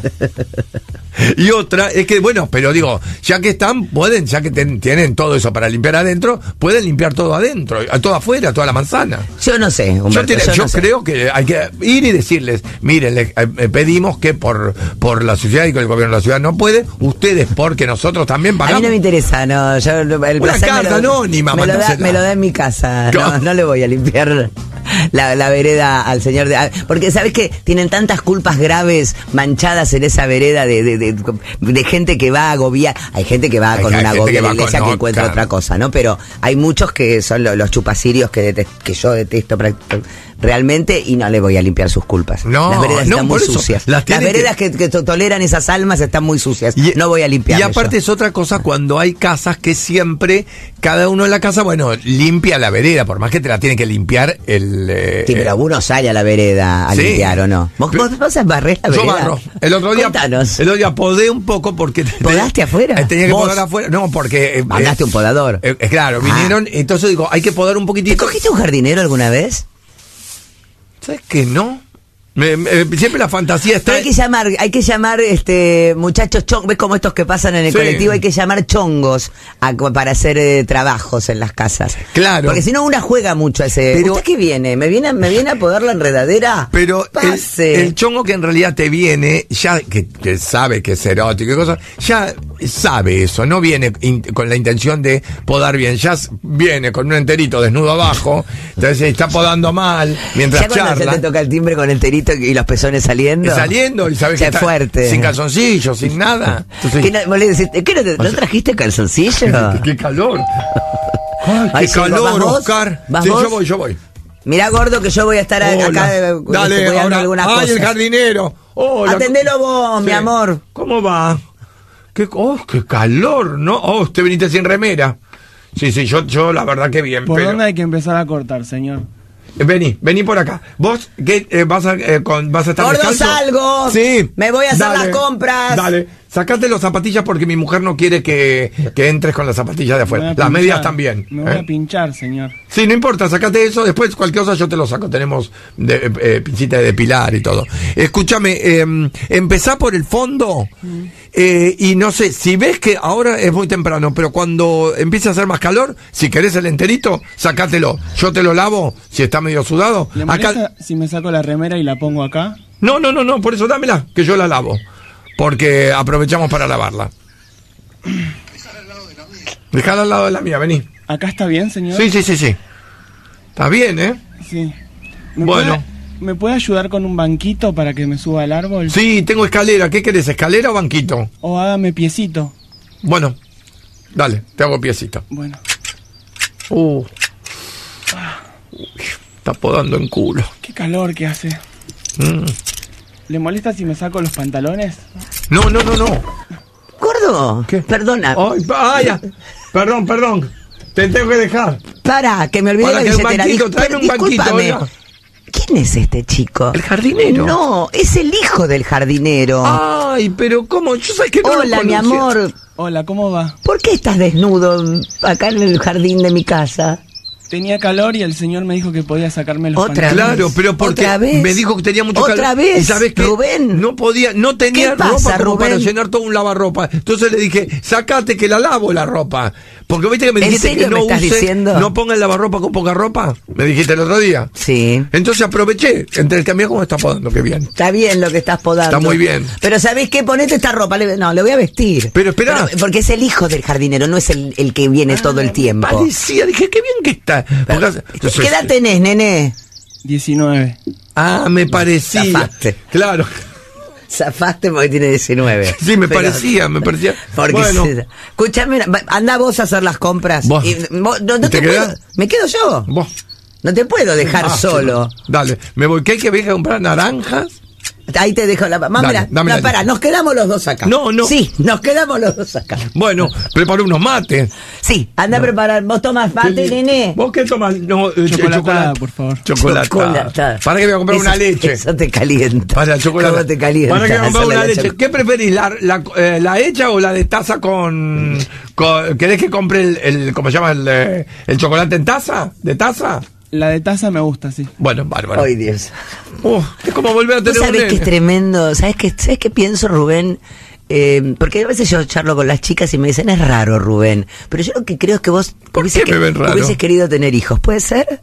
Y otra, es que, bueno, pero digo, ya que están, pueden, ya que ten, tienen todo eso para limpiar adentro, pueden limpiar todo adentro, todo afuera, toda la manzana. Yo no sé, Humberto, Yo, tiene, yo, yo no creo sé. que hay que ir y decirles, miren, les, eh, pedimos que por, por la ciudad y con el gobierno de la ciudad no puede, ustedes porque nosotros también pagamos. A mí no me interesa, no, yo, el Una carta me lo, anónima, me lo, da, me lo da en mi casa, no, no le voy a limpiar la, la vereda al señor de, porque sabes que tienen tantas culpas graves manchadas en esa vereda de, de, de de gente que va a agobiar, hay gente que va hay, con una agobia a la iglesia que encuentra otra cosa, ¿no? Pero hay muchos que son los, los chupacirios que, detest, que yo detesto realmente y no le voy a limpiar sus culpas. No, las veredas no, están muy eso, sucias. Las, las veredas que... Que, que toleran esas almas están muy sucias. Y, no voy a limpiar. Y aparte yo. es otra cosa cuando hay casas que siempre, cada uno en la casa, bueno, limpia la vereda, por más que te la tiene que limpiar el... Eh, sí, pero alguno sale a la vereda a sí, limpiar, ¿o no? ¿Vos, pero, vos vas a barrer la vereda? Yo barro. El otro día... Contanos. El otro día podé un poco porque... ¿Podaste afuera? Tenía que ¿Vos? podar afuera. No, porque... Eh, Mandaste eh, un podador. Eh, claro, vinieron, ah. entonces digo, hay que podar un poquitito. ¿Te cogiste un jardinero alguna vez? ¿Sabes que no? Me, me, siempre la fantasía está... Hay que llamar, hay que llamar este, muchachos chongos, ¿ves como estos que pasan en el sí. colectivo? Hay que llamar chongos a, para hacer eh, trabajos en las casas. Claro. Porque si no, una juega mucho a ese... Pero, ¿usted qué viene? ¿Me viene, me viene a poder la enredadera? Pero pase. El, el chongo que en realidad te viene, ya que, que sabe que es erótico y cosas, ya sabe eso, no viene in, con la intención de podar bien, ya viene con un enterito desnudo abajo, entonces está podando mal, mientras ya charla... Ya te toca el timbre con enterito y los pezones saliendo. Saliendo, y sabes que fuerte. Sin calzoncillos, sin nada. Entonces, ¿qué no, decís, ¿qué no, no trajiste calzoncillo? ¡Qué calor! Ay, Ay, ¡Qué calor, vos, Oscar! Sí, yo voy, yo voy. Mirá, gordo, que yo voy a estar Hola. acá. Dale, voy ahora. A ¡Ay, cosas. el jardinero! Hola. Atendelo vos, sí. mi amor. ¿Cómo va? Qué, oh, ¡Qué calor! ¿No? Oh, usted viniste sin remera. Sí, sí, yo, yo la verdad que bien. ¿Por pero... dónde hay que empezar a cortar, señor? Vení, vení por acá. ¿Vos qué, eh, vas, a, eh, con, vas a estar Gordo descalzo? salgo. Sí. Me voy a hacer dale, las compras. Dale. Sacate las zapatillas porque mi mujer no quiere que, que entres con las zapatillas de afuera. Las pinchar, medias también. Me voy ¿eh? a pinchar, señor. Sí, no importa. Sacate eso. Después cualquier cosa yo te lo saco. Tenemos de, eh, pinchita de depilar y todo. Escúchame. Eh, empezá por el fondo. Eh, y no sé, si ves que ahora es muy temprano, pero cuando empiece a hacer más calor, si querés el enterito, sacátelo. Yo te lo lavo si está medio sudado. ¿Le molesta acá... si me saco la remera y la pongo acá? No, no, no, no. Por eso dámela, que yo la lavo. Porque aprovechamos para lavarla. Dejala al lado de la mía. Dejala al lado de la mía, vení. ¿Acá está bien, señor? Sí, sí, sí, sí. Está bien, ¿eh? Sí. ¿Me bueno. Puede, ¿me puede ayudar con un banquito para que me suba al árbol? Sí, tengo escalera. ¿Qué querés, escalera o banquito? O hágame piecito. Bueno, dale, te hago piecito. Bueno. Uh. Está podando en culo. Qué calor que hace. Mm. ¿Le molesta si me saco los pantalones? No, no, no, no. Gordo, ¿qué? Perdona. Ay, vaya. Perdón, perdón. Te tengo que dejar. Para, que me olvidé la billetera. Tráeme un banquito, oiga. ¿Quién es este chico? El jardinero. No, es el hijo del jardinero. Ay, pero ¿cómo? Yo sabes que no lo conocía. Hola, mi amor. Hola, ¿cómo va? ¿Por qué estás desnudo acá en el jardín de mi casa? Tenía calor y el señor me dijo que podía sacarme los pantalones. Claro, pero porque ¿Otra vez? me dijo que tenía mucho calor. ¿Otra vez? ¿Y sabes qué? Rubén. No podía, no tenía ropa pasa, como Rubén? para llenar todo un lavarropa. Entonces le dije, sacate que la lavo la ropa. Porque viste que me dijiste que no use, no ponga el lavarropa con poca ropa. Me dijiste el otro día. Sí. Entonces aproveché. Entre el camión, ¿cómo estás podando? Qué bien. Está bien lo que estás podando. Está muy bien. Pero ¿sabés qué? Ponete esta ropa. No, le voy a vestir. Pero espera. Pero, porque es el hijo del jardinero, no es el, el que viene ah, todo el tiempo. Parecía, dije, qué bien que está. Porque, entonces, ¿qué edad tenés, nene? diecinueve. Ah, me parecía. Zafaste. Claro. Zafaste porque tiene diecinueve. Sí, me pero, parecía, me parecía. Porque bueno. se... Escuchame, andá vos a hacer las compras. ¿Vos? Y, vos, no, no ¿Te, te puedo... Me quedo yo. ¿Vos? No te puedo dejar ah, solo. Sí, no. Dale, me voy. ¿Qué hay que venir a comprar naranjas? Ahí te dejo la... Mamá, dale, la, la pará, nos quedamos los dos acá. No, no. Sí, nos quedamos los dos acá. Bueno, preparo unos mates. Sí, anda no. a preparar. ¿Vos tomás mate, nene? ¿Vos qué tomás? No, eh, chocolatada, chocolatada, por favor. Chocolatada. Chocolatada. Para que voy a comprar eso, una leche. Eso te calienta. Para chocolate. te calienta. Para que voy a comprar una leche. ¿Qué preferís, la, la, eh, la hecha o la de taza con... con ¿Querés que compre el, el... ¿Cómo se llama? El, eh, el chocolate en taza? ¿De taza? La de taza me gusta, sí. Bueno, bárbaro. Ay, Dios. Uf, es como volver a tener un nene. ¿Sabes qué es tremendo? ¿Sabes qué, ¿sabes qué pienso, Rubén? Eh, porque a veces yo charlo con las chicas y me dicen, es raro, Rubén. Pero yo lo que creo es que vos hubieses, que, hubieses querido tener hijos. ¿Puede ser?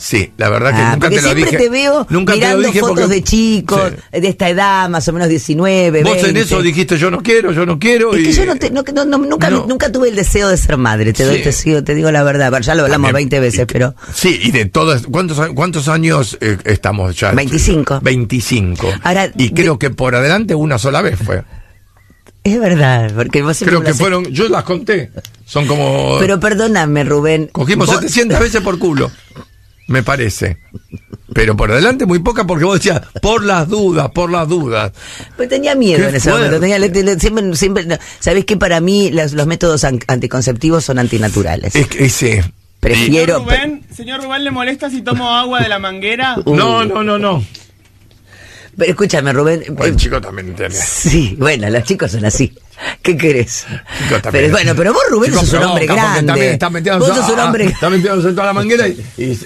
Sí, la verdad que ah, nunca te lo dije. Siempre te veo nunca mirando te lo dije fotos porque... de chicos sí. de esta edad, más o menos diecinueve, veinte. Vos en eso dijiste, yo no quiero, yo no quiero. Es y... que yo no te, no, no, nunca, no. nunca tuve el deseo de ser madre, te sí. doy testigo, te digo la verdad. Ya lo hablamos También, veinte veces, y, pero... Sí, y de todas... ¿Cuántos, cuántos años eh, estamos ya? veinticinco. veinticinco. Ahora, y creo de... que por adelante una sola vez fue. Es verdad, porque vos siempre Creo que haces... fueron... Yo las conté. Son como... Pero perdóname, Rubén. Cogimos vos... setecientas veces por culo. Me parece. Pero por adelante muy poca, porque vos decías, por las dudas, por las dudas. Pues tenía miedo qué en ese fuerte. momento. Tenía, siempre, siempre, no. Sabés que para mí los, los métodos anticonceptivos son antinaturales. Es que sí. Prefiero... Señor Rubén, ¿Señor Rubén le molesta si tomo agua de la manguera? Uh. No, no, no, no. Pero escúchame, Rubén. Bueno, el chico también tiene. Sí, bueno, los chicos son así. ¿Qué querés? Chico también. Pero, bueno, pero vos, Rubén, chico, sos un hombre grande. También estás metiendo, vos sos un hombre. Está metiéndose en toda la manguera y, y, y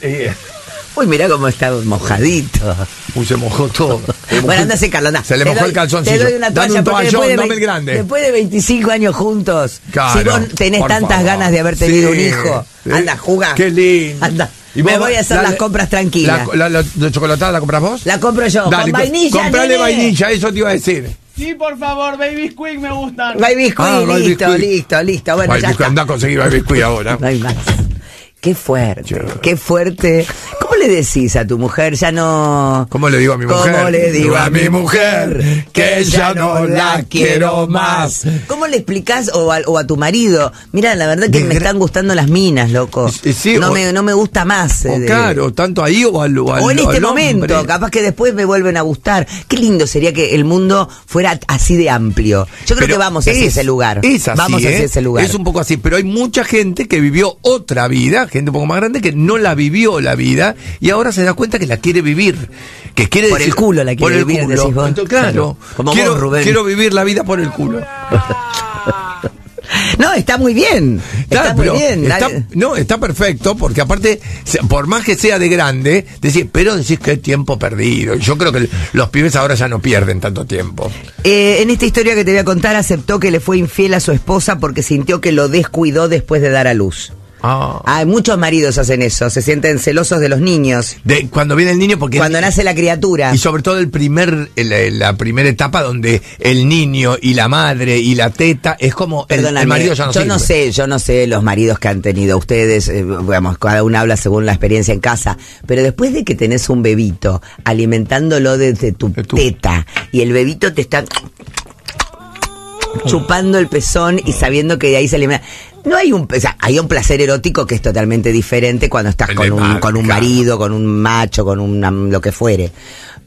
Uy, mirá cómo está mojadito. Uy, se mojó todo. Bueno, anda a secarlo, anda. Se le mojó doy, el calzoncillo. Te doy una toalla. Dale un toallón, después, de veinte, después de veinticinco años juntos, claro, si vos tenés tantas favor. ganas de haber tenido sí, un hijo, sí. anda, jugá. Qué lindo. Anda. Y me voy a hacer la, las compras tranquilas. ¿La, la, la, la chocolatada la compras vos? La compro yo. Dale, con vainilla. Comprale vainilla, eso te iba a decir. Sí, por favor, Baby Squeak me gustan. Baby Squeak, ah, listo, listo, listo, listo. Bueno, Baby ya está. Andá a conseguir Baby Squeak ahora. No hay más. Qué fuerte, yeah. qué fuerte. ¿Cómo le decís a tu mujer? Ya no... ¿Cómo le digo a mi mujer? ¿Cómo le digo a mi mujer? Que ya no la quiero más. ¿Cómo le explicás o a, o a tu marido? Mira, la verdad que de me gran... están gustando las minas, loco. Sí, no, o, me, no me gusta más. O de... Claro, tanto ahí o al hombre. O en este momento, hombre. Capaz que después me vuelven a gustar. Qué lindo sería que el mundo fuera así de amplio. Yo creo pero que vamos hacia es, ese lugar. Es así, vamos hacia eh. ese lugar. Es un poco así, pero hay mucha gente que vivió otra vida, gente un poco más grande que no la vivió la vida y ahora se da cuenta que la quiere vivir, que quiere por decir, el culo la quiere por vivir, el culo. Decís vos. Entonces, claro, como quiero, vos, Rubén. Quiero vivir la vida por el culo. No, está muy bien. Está, está muy bien. Está, no, está perfecto, porque aparte, por más que sea de grande, decís, pero decís que es tiempo perdido. Yo creo que los pibes ahora ya no pierden tanto tiempo. Eh, en esta historia que te voy a contar, aceptó que le fue infiel a su esposa porque sintió que lo descuidó después de dar a luz. Oh. Hay muchos maridos hacen eso, se sienten celosos de los niños. De, cuando viene el niño, porque cuando el, nace la criatura. Y sobre todo el primer, el, la primera etapa donde el niño y la madre y la teta es como el, el marido ya no yo sirve. no sé, yo no sé los maridos que han tenido ustedes, eh, digamos, cada uno habla según la experiencia en casa, pero después de que tenés un bebito alimentándolo desde tu de teta y el bebito te está chupando el pezón y sabiendo que de ahí se alimenta. No hay un, o sea, hay un placer erótico que es totalmente diferente cuando estás con un, con un marido, con un macho, con un lo que fuere.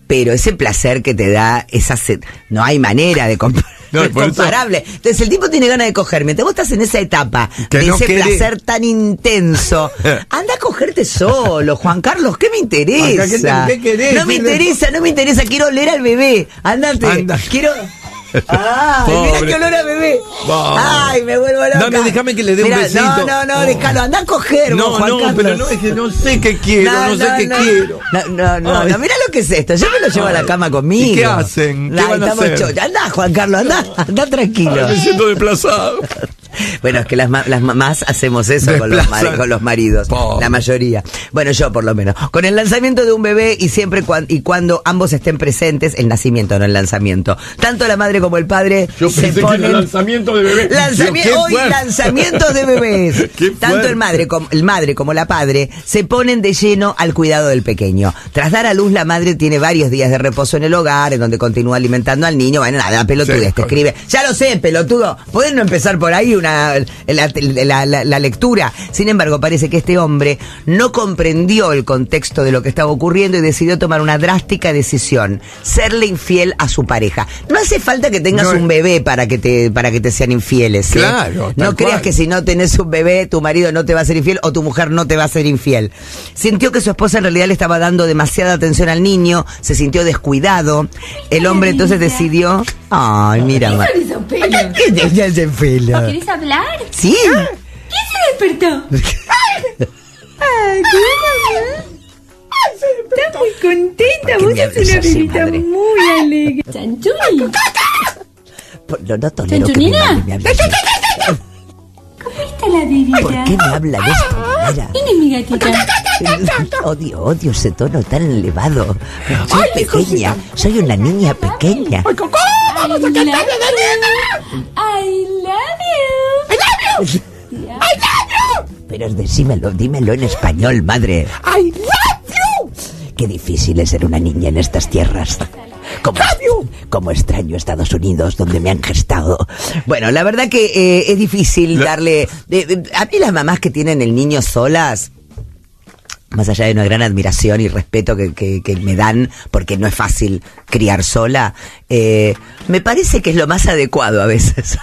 Pero ese placer que te da, esa sed, no hay manera de comparar. No, es comparable. Eso... Entonces el tipo tiene ganas de coger. Mientras vos estás en esa etapa que de no ese quiere... placer tan intenso, anda a cogerte solo, Juan Carlos. ¿Qué me interesa? ¿Qué querés? No me interesa, no me interesa. Quiero oler al bebé. Ándate. Anda. Quiero... ¡Ay, pobre. Mirá qué olor a bebé! Pobre. ¡Ay, me vuelvo loca! Dame, déjame que le dé mirá, un besito. No, no, no, oh. déjalo, andá a coger. No, Juan no, Carlos. Pero no, es que no sé qué quiero, no, no, no sé qué no. quiero. No, no, no, no, mirá lo que es esto, yo me lo llevo ay. a la cama conmigo. ¿Y qué hacen? ¿Qué nah, van a hacer? Andá, Juan Carlos, andá, andá tranquilo. Ay, me siento desplazado. Bueno, es que las, ma las mamás hacemos eso con los, con los maridos, pobre. La mayoría. Bueno, yo por lo menos. Con el lanzamiento de un bebé y siempre cuan y cuando ambos estén presentes, el nacimiento, no el lanzamiento. Tanto la madre como el padre yo se pensé ponen... que era lanzamiento de bebés. Lanzami hoy lanzamientos de bebés. Tanto el madre, como, el madre como la padre se ponen de lleno al cuidado del pequeño. Tras dar a luz, la madre tiene varios días de reposo en el hogar, en donde continúa alimentando al niño. Bueno, nada, pelotudez, sí, te escribe. Ya lo sé, pelotudo. ¿Podés no empezar por ahí una, la, la, la, la lectura? Sin embargo, parece que este hombre no comprendió el contexto de lo que estaba ocurriendo y decidió tomar una drástica decisión. Serle infiel a su pareja. No hace falta que tengas no, un bebé para que te para que te sean infieles. Claro. ¿Eh? No creas cual. que si no tenés un bebé, tu marido no te va a ser infiel o tu mujer no te va a ser infiel. Sintió que su esposa en realidad le estaba dando demasiada atención al niño, se sintió descuidado. El hombre entonces decidió... Ay, mira. ¿Qué tenés en pelo? ¿Querés hablar? Sí. Ah, ¿quién se despertó? Ay, qué está muy contenta, vos sos una bebita muy alegre. ¡Chanchuli! No, no tolero que mi madre me hable así. ¿Cómo está la bebida? ¿Por qué me habla de esta manera? Tiene mi gatita. Odio, odio ese tono tan elevado. Soy pequeña, soy una niña pequeña. ¡Vamos a cantarle la nena! I love you. I love you. I love you. Pero decímelo, dímelo en español, madre. I love you. Qué difícil es ser una niña en estas tierras. Como, como extraño Estados Unidos, donde me han gestado. Bueno, la verdad que eh, es difícil darle... Eh, a mí las mamás que tienen el niño solas... Más allá de una gran admiración y respeto que, que, que me dan, porque no es fácil criar sola, eh, me parece que es lo más adecuado a veces.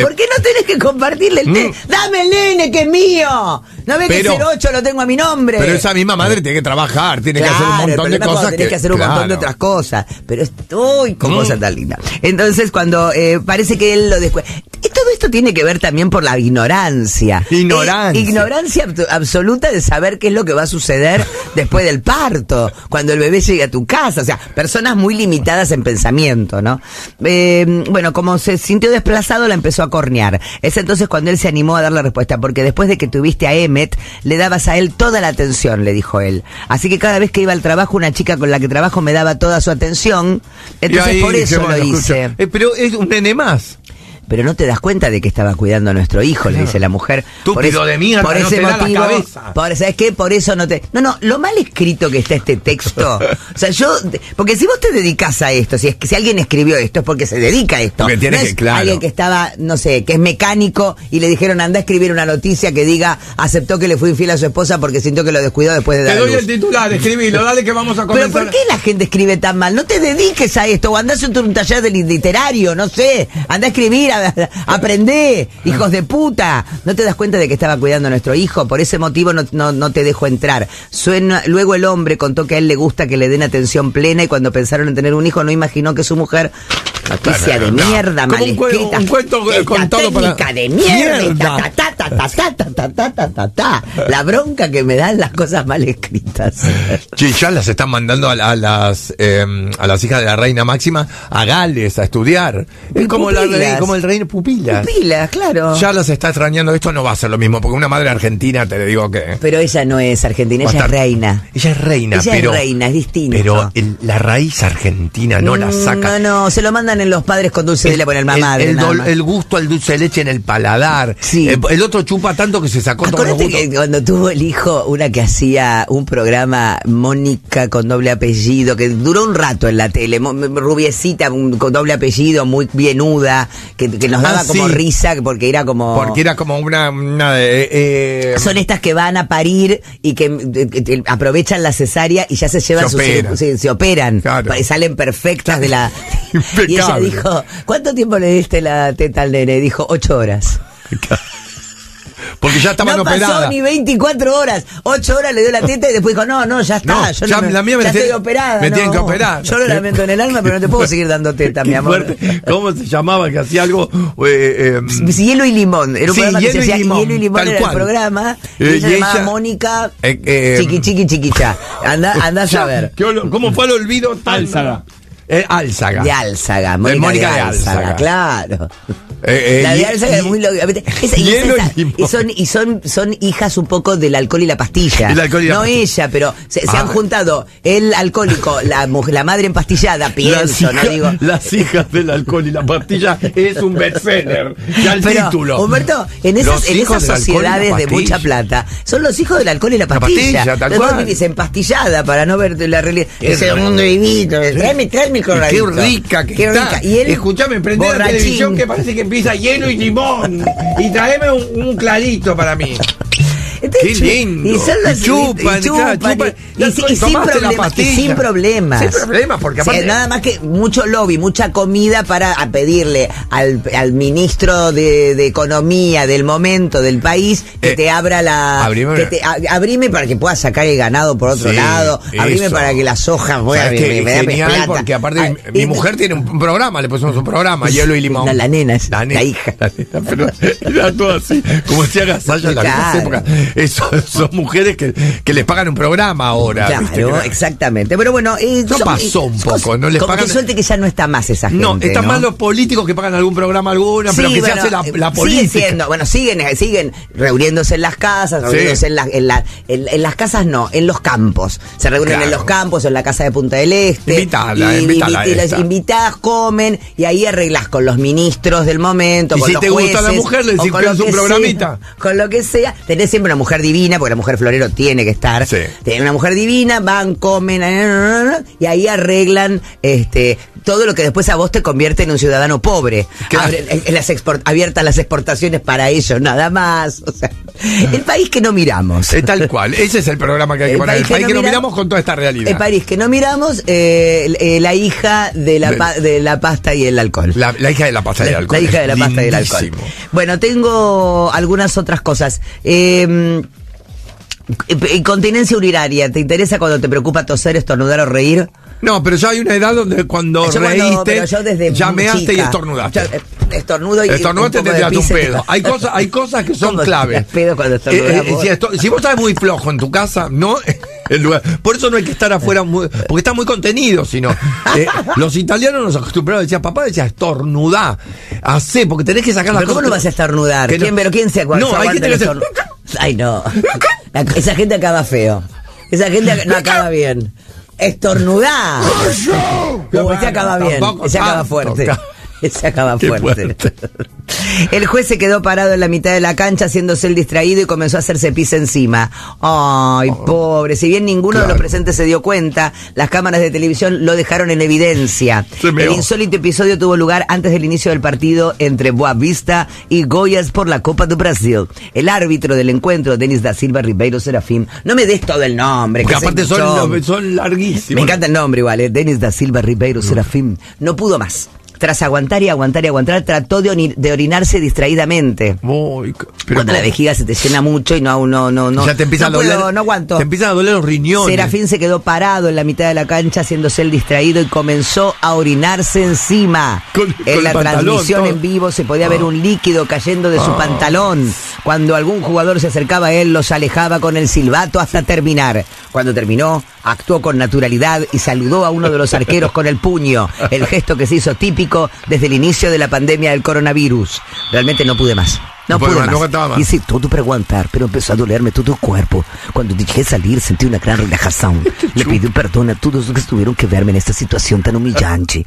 ¿Por qué no tenés que compartirle el té? Mm. ¡Dame el nene, que es mío! ¿No ves pero, que cero ocho lo tengo a mi nombre? Pero esa misma madre tiene que trabajar, tiene claro, que hacer un montón de cosas. Tenés que, que hacer un claro. montón de otras cosas. Pero es uy, qué mm. cosa tan linda. Entonces, cuando eh, parece que él lo descuida. Todo esto tiene que ver también por la ignorancia. Ignorancia. Eh, ignorancia absoluta de saber qué es lo que va a suceder después del parto, cuando el bebé llegue a tu casa. O sea, personas muy limitadas en pensamiento, ¿no? Eh, bueno, como se sintió desplazado, la empezó a cornear. Es entonces cuando él se animó a dar la respuesta, porque después de que tuviste a Emmet, le dabas a él toda la atención, le dijo él. Así que cada vez que iba al trabajo, una chica con la que trabajo me daba toda su atención. Entonces ahí, por eso bueno, lo hice. Eh, pero es un nene más. Pero no te das cuenta de que estaba cuidando a nuestro hijo, claro, le dice la mujer. Estúpido de mierda, por ese no te motivo, da la cabeza. Por, ¿sabes qué? Por eso no te... No, no, lo mal escrito que está este texto. O sea, yo... Porque si vos te dedicás a esto, si es que si alguien escribió esto, es porque se dedica a esto. Porque tiene no que, es claro. Alguien que estaba, no sé, que es mecánico y le dijeron, anda a escribir una noticia que diga, aceptó que le fue infiel a su esposa porque sintió que lo descuidó después de dar a luz. Te doy el titular, escribilo, dale que vamos a comenzar. Pero ¿por qué la gente escribe tan mal? No te dediques a esto, o andás a un taller de literario, no sé, anda a escribir, aprendé, hijos de puta. No te das cuenta de que estaba cuidando a nuestro hijo, por ese motivo no, no, no te dejo entrar. Suena, luego el hombre contó que a él le gusta que le den atención plena y cuando pensaron en tener un hijo no imaginó que su mujer... Noticia de mierda, mal escrita. Un cuento contado para... Técnica de mierda. La bronca que me dan las cosas mal escritas. Sí, ya las están mandando a, a las eh, a las hijas de la reina máxima a Gales a estudiar. Es como la reina, como el reino pupilas. Pupilas, claro. Ya las está extrañando. Esto no va a ser lo mismo, porque una madre argentina, te digo que... Pero ella no es argentina, ella es reina. Ella es reina, ella pero... es reina, es distinto. Pero el, la raíz argentina no mm, la saca. No, no, se lo mandan en los padres con dulce de leche por el mamá. El, el, el, el gusto al dulce de leche en el paladar. Sí. El, el otro chupa tanto que se sacó todo el gusto. Acuérdate que cuando tuvo el hijo, una que hacía un programa, Mónica con doble apellido, que duró un rato en la tele, rubiecita con doble apellido, muy bienuda, que, que nos daba ah, como sí. risa, porque era como... Porque era como una... una eh, eh, son estas que van a parir y que eh, eh, aprovechan la cesárea y ya se llevan sus... Se, su, se, se operan. Claro. Salen perfectas de la... Y ella dijo, ¿cuánto tiempo le diste la teta al nene? Dijo, ocho horas. Porque ya estaban operadas. No pasó ni veinticuatro horas. Ocho horas le dio la teta y después dijo, no, no, ya está. No, yo ya no me, la mía me ya estoy operada. Me no, tienen que operar. Yo lo lamento en el alma, pero no te puedo seguir dando teta, mi amor. Fuerte. ¿Cómo se llamaba? Que hacía algo... Eh, eh, Hielo y Limón. Era un sí, programa que se hacía Hielo y Limón en el programa. Y eh, ella se llamaba Mónica eh, eh, Chiqui Chiqui Chiquicha. Andá, andás ya, a ver. ¿Cómo fue el olvido tal, Sara? Eh, Álzaga. De Álzaga, Mónica, Mónica de, de Álzaga, Álzaga. Claro. Eh, eh, la de Álzaga y, es muy lógica. Y, y son, y son, son hijas un poco del alcohol y la pastilla. El alcohol y la no pastilla. Ella, pero se, ah. se han juntado el alcohólico, la, la madre empastillada, pienso, hija, no digo. Las hijas del alcohol y la pastilla es un bestseller. Ya el pero, título. Humberto, en esas, en esas sociedades de mucha plata, son los hijos del alcohol y la pastilla. La pastilla vivís empastillada para no ver la realidad. Ese mundo vivito. Tráeme, tráeme. Qué rica que qué está. Rica. Y él, escuchame, prende la televisión que parece que empieza Hielo y Limón. Y traeme un, un clarito para mí. Entonces, qué lindo. Y son los, y chupan, y, chupan, chupan, y, y, y, y sin problemas, y sin problemas. Sin problemas, porque aparte... O sea, nada más que mucho lobby, mucha comida para a pedirle al, al ministro de, de Economía del momento del país que eh, te abra la... Abrime, que te, a, abrime para que puedas sacar el ganado por otro sí, lado. Abrime eso. Para que las hojas... Voy a abrirme, me genial, da porque aparte ah, mi, mi mujer tiene un programa, le pusimos un programa, Hielo y Limón. La, la nena es la, nena, la hija. La nena, pero era todo así, como si hagas claro. en las épocas. Eso, son mujeres que, que les pagan un programa ahora. Claro, exactamente. Pero bueno, eh, eso son, pasó un poco, ¿no? Les pagan... Que suerte que ya no está más esa gente. No, están ¿no? más los políticos que pagan algún programa alguna, sí, pero que bueno, se hace la, la política. Sigue siendo, bueno, siguen, siguen reuniéndose en las casas, reuniéndose sí. en, la, en, la, en, en las casas no, en los campos. Se reúnen claro. en los campos, en la casa de Punta del Este. Invitala, invitala. Los invitás, comen, y ahí arreglás con los ministros del momento, y con si los te jueces, gusta la mujer, le decís que es un programita. Sea, con lo que sea, tenés siempre una mujer divina, porque la mujer florero tiene que estar. Sí. Tienen una mujer divina, van, comen, y ahí arreglan este todo lo que después a vos te convierte en un ciudadano pobre. Abren, las abiertas las exportaciones para ellos, nada más. O sea, el país que no miramos. Es tal cual. Ese es el programa que hay que poner. El país que, el país no, que miramos, no miramos con toda esta realidad. El país que no miramos, eh, eh, la hija de la, pa, de la pasta y el alcohol. La, la hija de la pasta y el alcohol. La hija de la pasta y el alcohol. Bueno, tengo algunas otras cosas. Eh... Incontinencia urinaria, ¿te interesa cuando te preocupa toser, estornudar o reír? No, pero ya hay una edad donde cuando yo reíste, cuando, llameaste chica, y estornudaste. Yo, eh, estornudo y estornudo te tendrías un pedo. Hay cosas, hay cosas que son claves. Pedo cuando eh, eh, si, esto, si vos estás muy flojo en tu casa, no el lugar. Por eso no hay que estar afuera muy, porque está muy contenido, sino eh, los italianos nos acostumbraron, decía papá, decía estornudá, hacé, porque tenés que sacar las cosas. ¿Cómo no vas a estornudar? ¿Quién, no, pero quién se acuerda? No, hay que tener estorn... Ay, no. La, esa gente acaba feo. Esa gente no acaba bien. Estornudá. Como ese acaba bien, ese acaba fuerte. Se acaba fuerte. fuerte. El juez se quedó parado en la mitad de la cancha haciéndose el distraído y comenzó a hacerse pis encima. Ay, oh, pobre. Si bien ninguno claro. de los presentes se dio cuenta, las cámaras de televisión lo dejaron en evidencia. El insólito episodio tuvo lugar antes del inicio del partido entre Boavista y Goiás por la Copa do Brasil. El árbitro del encuentro, Denis da Silva Ribeiro Serafín. No me des todo el nombre. Porque aparte son, son larguísimos. Me encanta el nombre igual, ¿eh? Denis da Silva Ribeiro no. Serafín. No pudo más. Tras aguantar y aguantar y aguantar, trató de, de orinarse distraídamente. Boy, pero cuando no. la vejiga se te llena mucho y no, no, no, no. Ya te empiezan no a doler, puedo, no aguanto. Te empiezan a doler los riñones. Serafín se quedó parado en la mitad de la cancha haciéndose el distraído y comenzó a orinarse encima. Con, en con la pantalón, transmisión todo. En vivo se podía oh. ver un líquido cayendo de oh. su pantalón. Cuando algún jugador se acercaba a él, los alejaba con el silbato hasta terminar. Cuando terminó, actuó con naturalidad y saludó a uno de los arqueros con el puño. El gesto que se hizo típico desde el inicio de la pandemia del coronavirus. Realmente no pude más. No, no pude más. No más. Hice todo para aguantar, pero empezó a dolerme todo el cuerpo. Cuando dejé salir, sentí una gran relajación. Le pedí perdón a todos los que tuvieron que verme en esta situación tan humillante.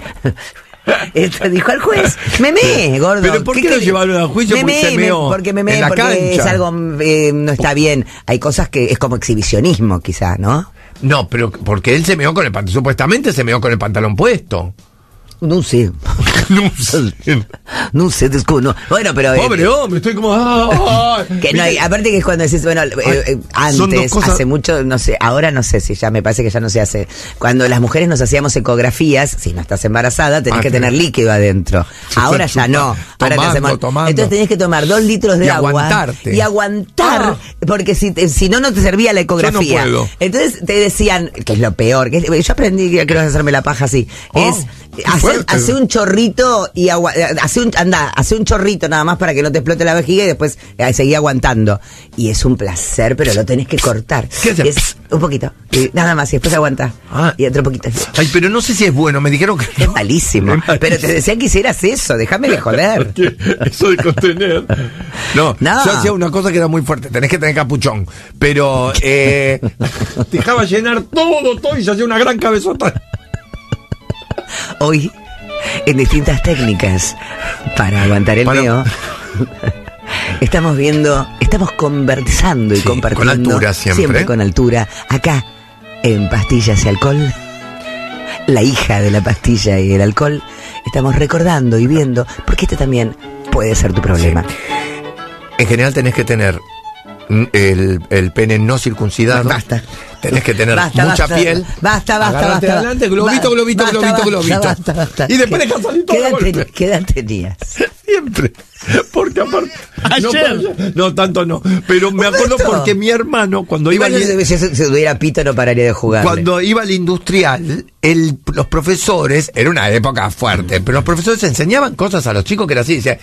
Esto dijo al juez, meme, gordo. ¿Pero por qué, qué lo llevaron al juicio? Meme, porque me, porque, meme, porque cancha. Es algo, eh, no está bien. Hay cosas que es como exhibicionismo, quizá, ¿no? No, pero porque él se meó con el pantalón, supuestamente se meó con el pantalón puesto. No sé. No sé. No sé, descubro. Bueno, pero. Pobre eh, hombre, estoy como. Ah, que no hay, aparte que es cuando decís, bueno, eh, eh, antes, hace mucho, no sé, ahora no sé si ya me parece que ya no se hace. Cuando las mujeres nos hacíamos ecografías, si no estás embarazada, tenés ah, que tener líquido adentro. Chupa, ahora chupa, ya no. Ahora tomando, te hacemos, tomando. Entonces tenés que tomar dos litros de y agua. Aguantarte. Y aguantar. Ah. Porque si, si no, no te servía la ecografía. Yo no puedo. Entonces te decían, que es lo peor, que es, yo aprendí que quiero hacerme la paja así. Oh. Es. Hacer, hace un chorrito y agua, hace un, anda, hace un chorrito nada más para que no te explote la vejiga y después eh, seguí aguantando. Y es un placer, pero lo tenés que cortar. ¿Qué haces? Es un poquito, y nada más, y después aguantás. Ah. Y otro poquito. Ay, pero no sé si es bueno, me dijeron que no. Es malísimo. Es malísimo. Pero te decían que hicieras eso, déjame de joder. Eso de contener. No, no, yo hacía una cosa que era muy fuerte, tenés que tener capuchón. Pero eh, dejaba llenar todo, todo y se hacía una gran cabezota. Hoy, en distintas técnicas para aguantar el para... meo, estamos viendo, estamos conversando y sí, compartiendo. Con altura siempre. Siempre con altura. Acá, en Pastillas y Alcohol, la hija de la pastilla y el alcohol, estamos recordando y viendo, porque este también puede ser tu problema. Sí. En general tenés que tener el, el pene no circuncidado. Pues basta. Tenés que tener basta, mucha basta, piel. Basta, basta, basta. Adelante, globito, globito, basta, globito, globito. Basta, basta, basta. Y después dejas salir todo el golpe. ¿Qué edad tenías? Siempre. Porque aparte. Ayer. No, no, tanto no. Pero me acuerdo esto? porque mi hermano, cuando iba. Bueno, al, si tuviera pito, no pararía de jugar. Cuando iba al industrial, el, los profesores. Era una época fuerte, pero los profesores enseñaban cosas a los chicos que era así. O sea,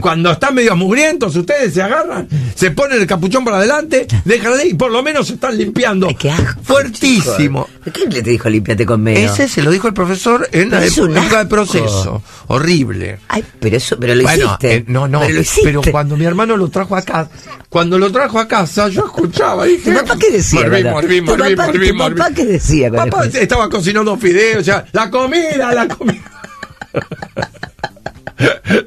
cuando están medio mugrientos, ustedes se agarran, se ponen el capuchón para adelante, dejan y por lo menos se están limpiando. Es que fuertísimo. ¿Quién le te dijo límpiate con medio? Ese se lo dijo el profesor en la época de proceso. Horrible. Ay, pero eso, pero lo bueno, hiciste. Eh, no, no, pero, lo pero cuando mi hermano lo trajo a casa, cuando lo trajo a casa, yo escuchaba y dije, ¿tu papá qué decía? Morbí, morbí, morbí, morbí, morbí. ¿Papá qué decía? Papá estaba cocinando fideos, ya, la comida, la comida.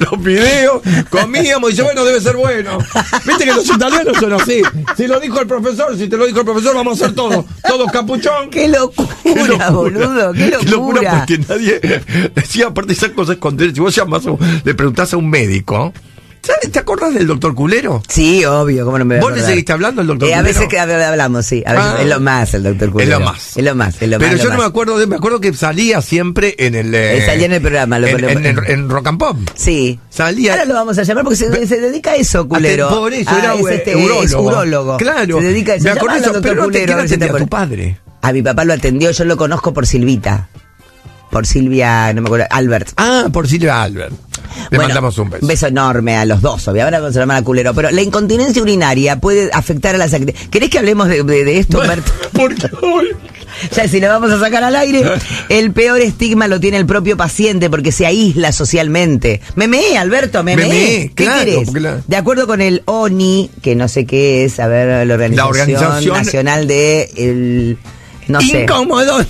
Los videos, comíamos y yo, bueno, debe ser bueno. Viste que los italianos son así. Si lo dijo el profesor, si te lo dijo el profesor, vamos a hacer todo. Todos capuchón. ¡Qué locura, qué locura, boludo! ¡Qué locura! Qué locura porque nadie decía, aparte esas cosas con derecho. Si vos llamás, le preguntás a un médico, ¿sabes? ¿Te acordás del doctor Culero? Sí, obvio, cómo no me voy a acordar. ¿Vos le seguiste hablando al doctor eh, Culero? A veces que hablamos, sí. A veces, ah, es lo más el doctor Culero. Es lo más. Es lo más, es lo más. Pero yo no más. me acuerdo de, me acuerdo que salía siempre en el... Eh, salía en el programa. Lo, en, lo, en, en, en Rock and Pop. Sí. Salía... Ahora lo vamos a llamar porque se, se dedica a eso, Culero. Por eso, ah, era es este, urólogo. Es urólogo. Claro. Se dedica a eso. Me acuerdo eso, pero no te quiero atender a tu padre. A mi papá lo atendió, yo lo conozco por Silvita. por Silvia, no me acuerdo, Albert. Ah, por Silvia Albert. Le bueno, mandamos un beso. Beso enorme a los dos, obviamente. Ahora vamos a llamar a culero. Pero la incontinencia urinaria puede afectar a las actividades. ¿Querés que hablemos de, de, de esto, Humberto? ¿Por qué hoy? Ya, si lo vamos a sacar al aire, el peor estigma lo tiene el propio paciente porque se aísla socialmente. Meme, Alberto, meme. meme ¿Qué claro, querés? Claro. De acuerdo con el O N I, que no sé qué es, a ver, la Organización, la organización... Nacional de... El... No sé. Incomodón.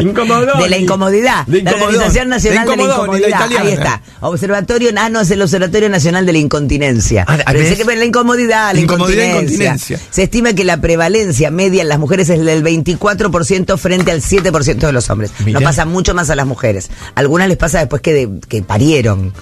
Incomodón. De la incomodidad. De la Organización Nacional de, de la Incomodidad. La Ahí está. Observatorio, ah, no, es el Observatorio Nacional de la Incontinencia. Ah, Pensé que la incomodidad, la incomodidad incontinencia. incontinencia. Se estima que la prevalencia media en las mujeres es del veinticuatro por ciento frente al siete por ciento de los hombres. Mirá. No pasa mucho más a las mujeres. A algunas les pasa después que, de, que parieron.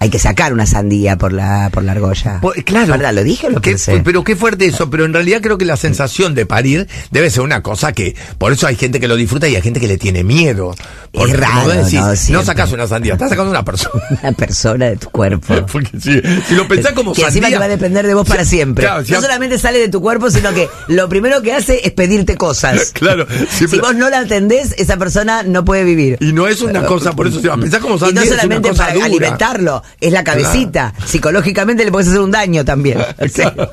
Hay que sacar una sandía por la por la argolla. Por, claro. ¿Verdad? Lo dije, lo que pensé. Pero qué fuerte eso. Pero en realidad creo que la sensación de parir debe ser una cosa que... Por eso hay gente que lo disfruta y hay gente que le tiene miedo. Porque es raro, decís, no, no sacás una sandía, estás sacando una persona. Una persona de tu cuerpo. Porque si, si lo pensás como que sandía... Que encima que va a depender de vos para siempre. Claro, si no ha... solamente sale de tu cuerpo, sino que lo primero que hace es pedirte cosas. Claro. Siempre... Si vos no la atendés, esa persona no puede vivir. Y no es una cosa... Por eso si vas pensás como sandía, y no solamente es una cosa para dura. Alimentarlo. Es la cabecita. Claro. Psicológicamente le podés hacer un daño también. Claro.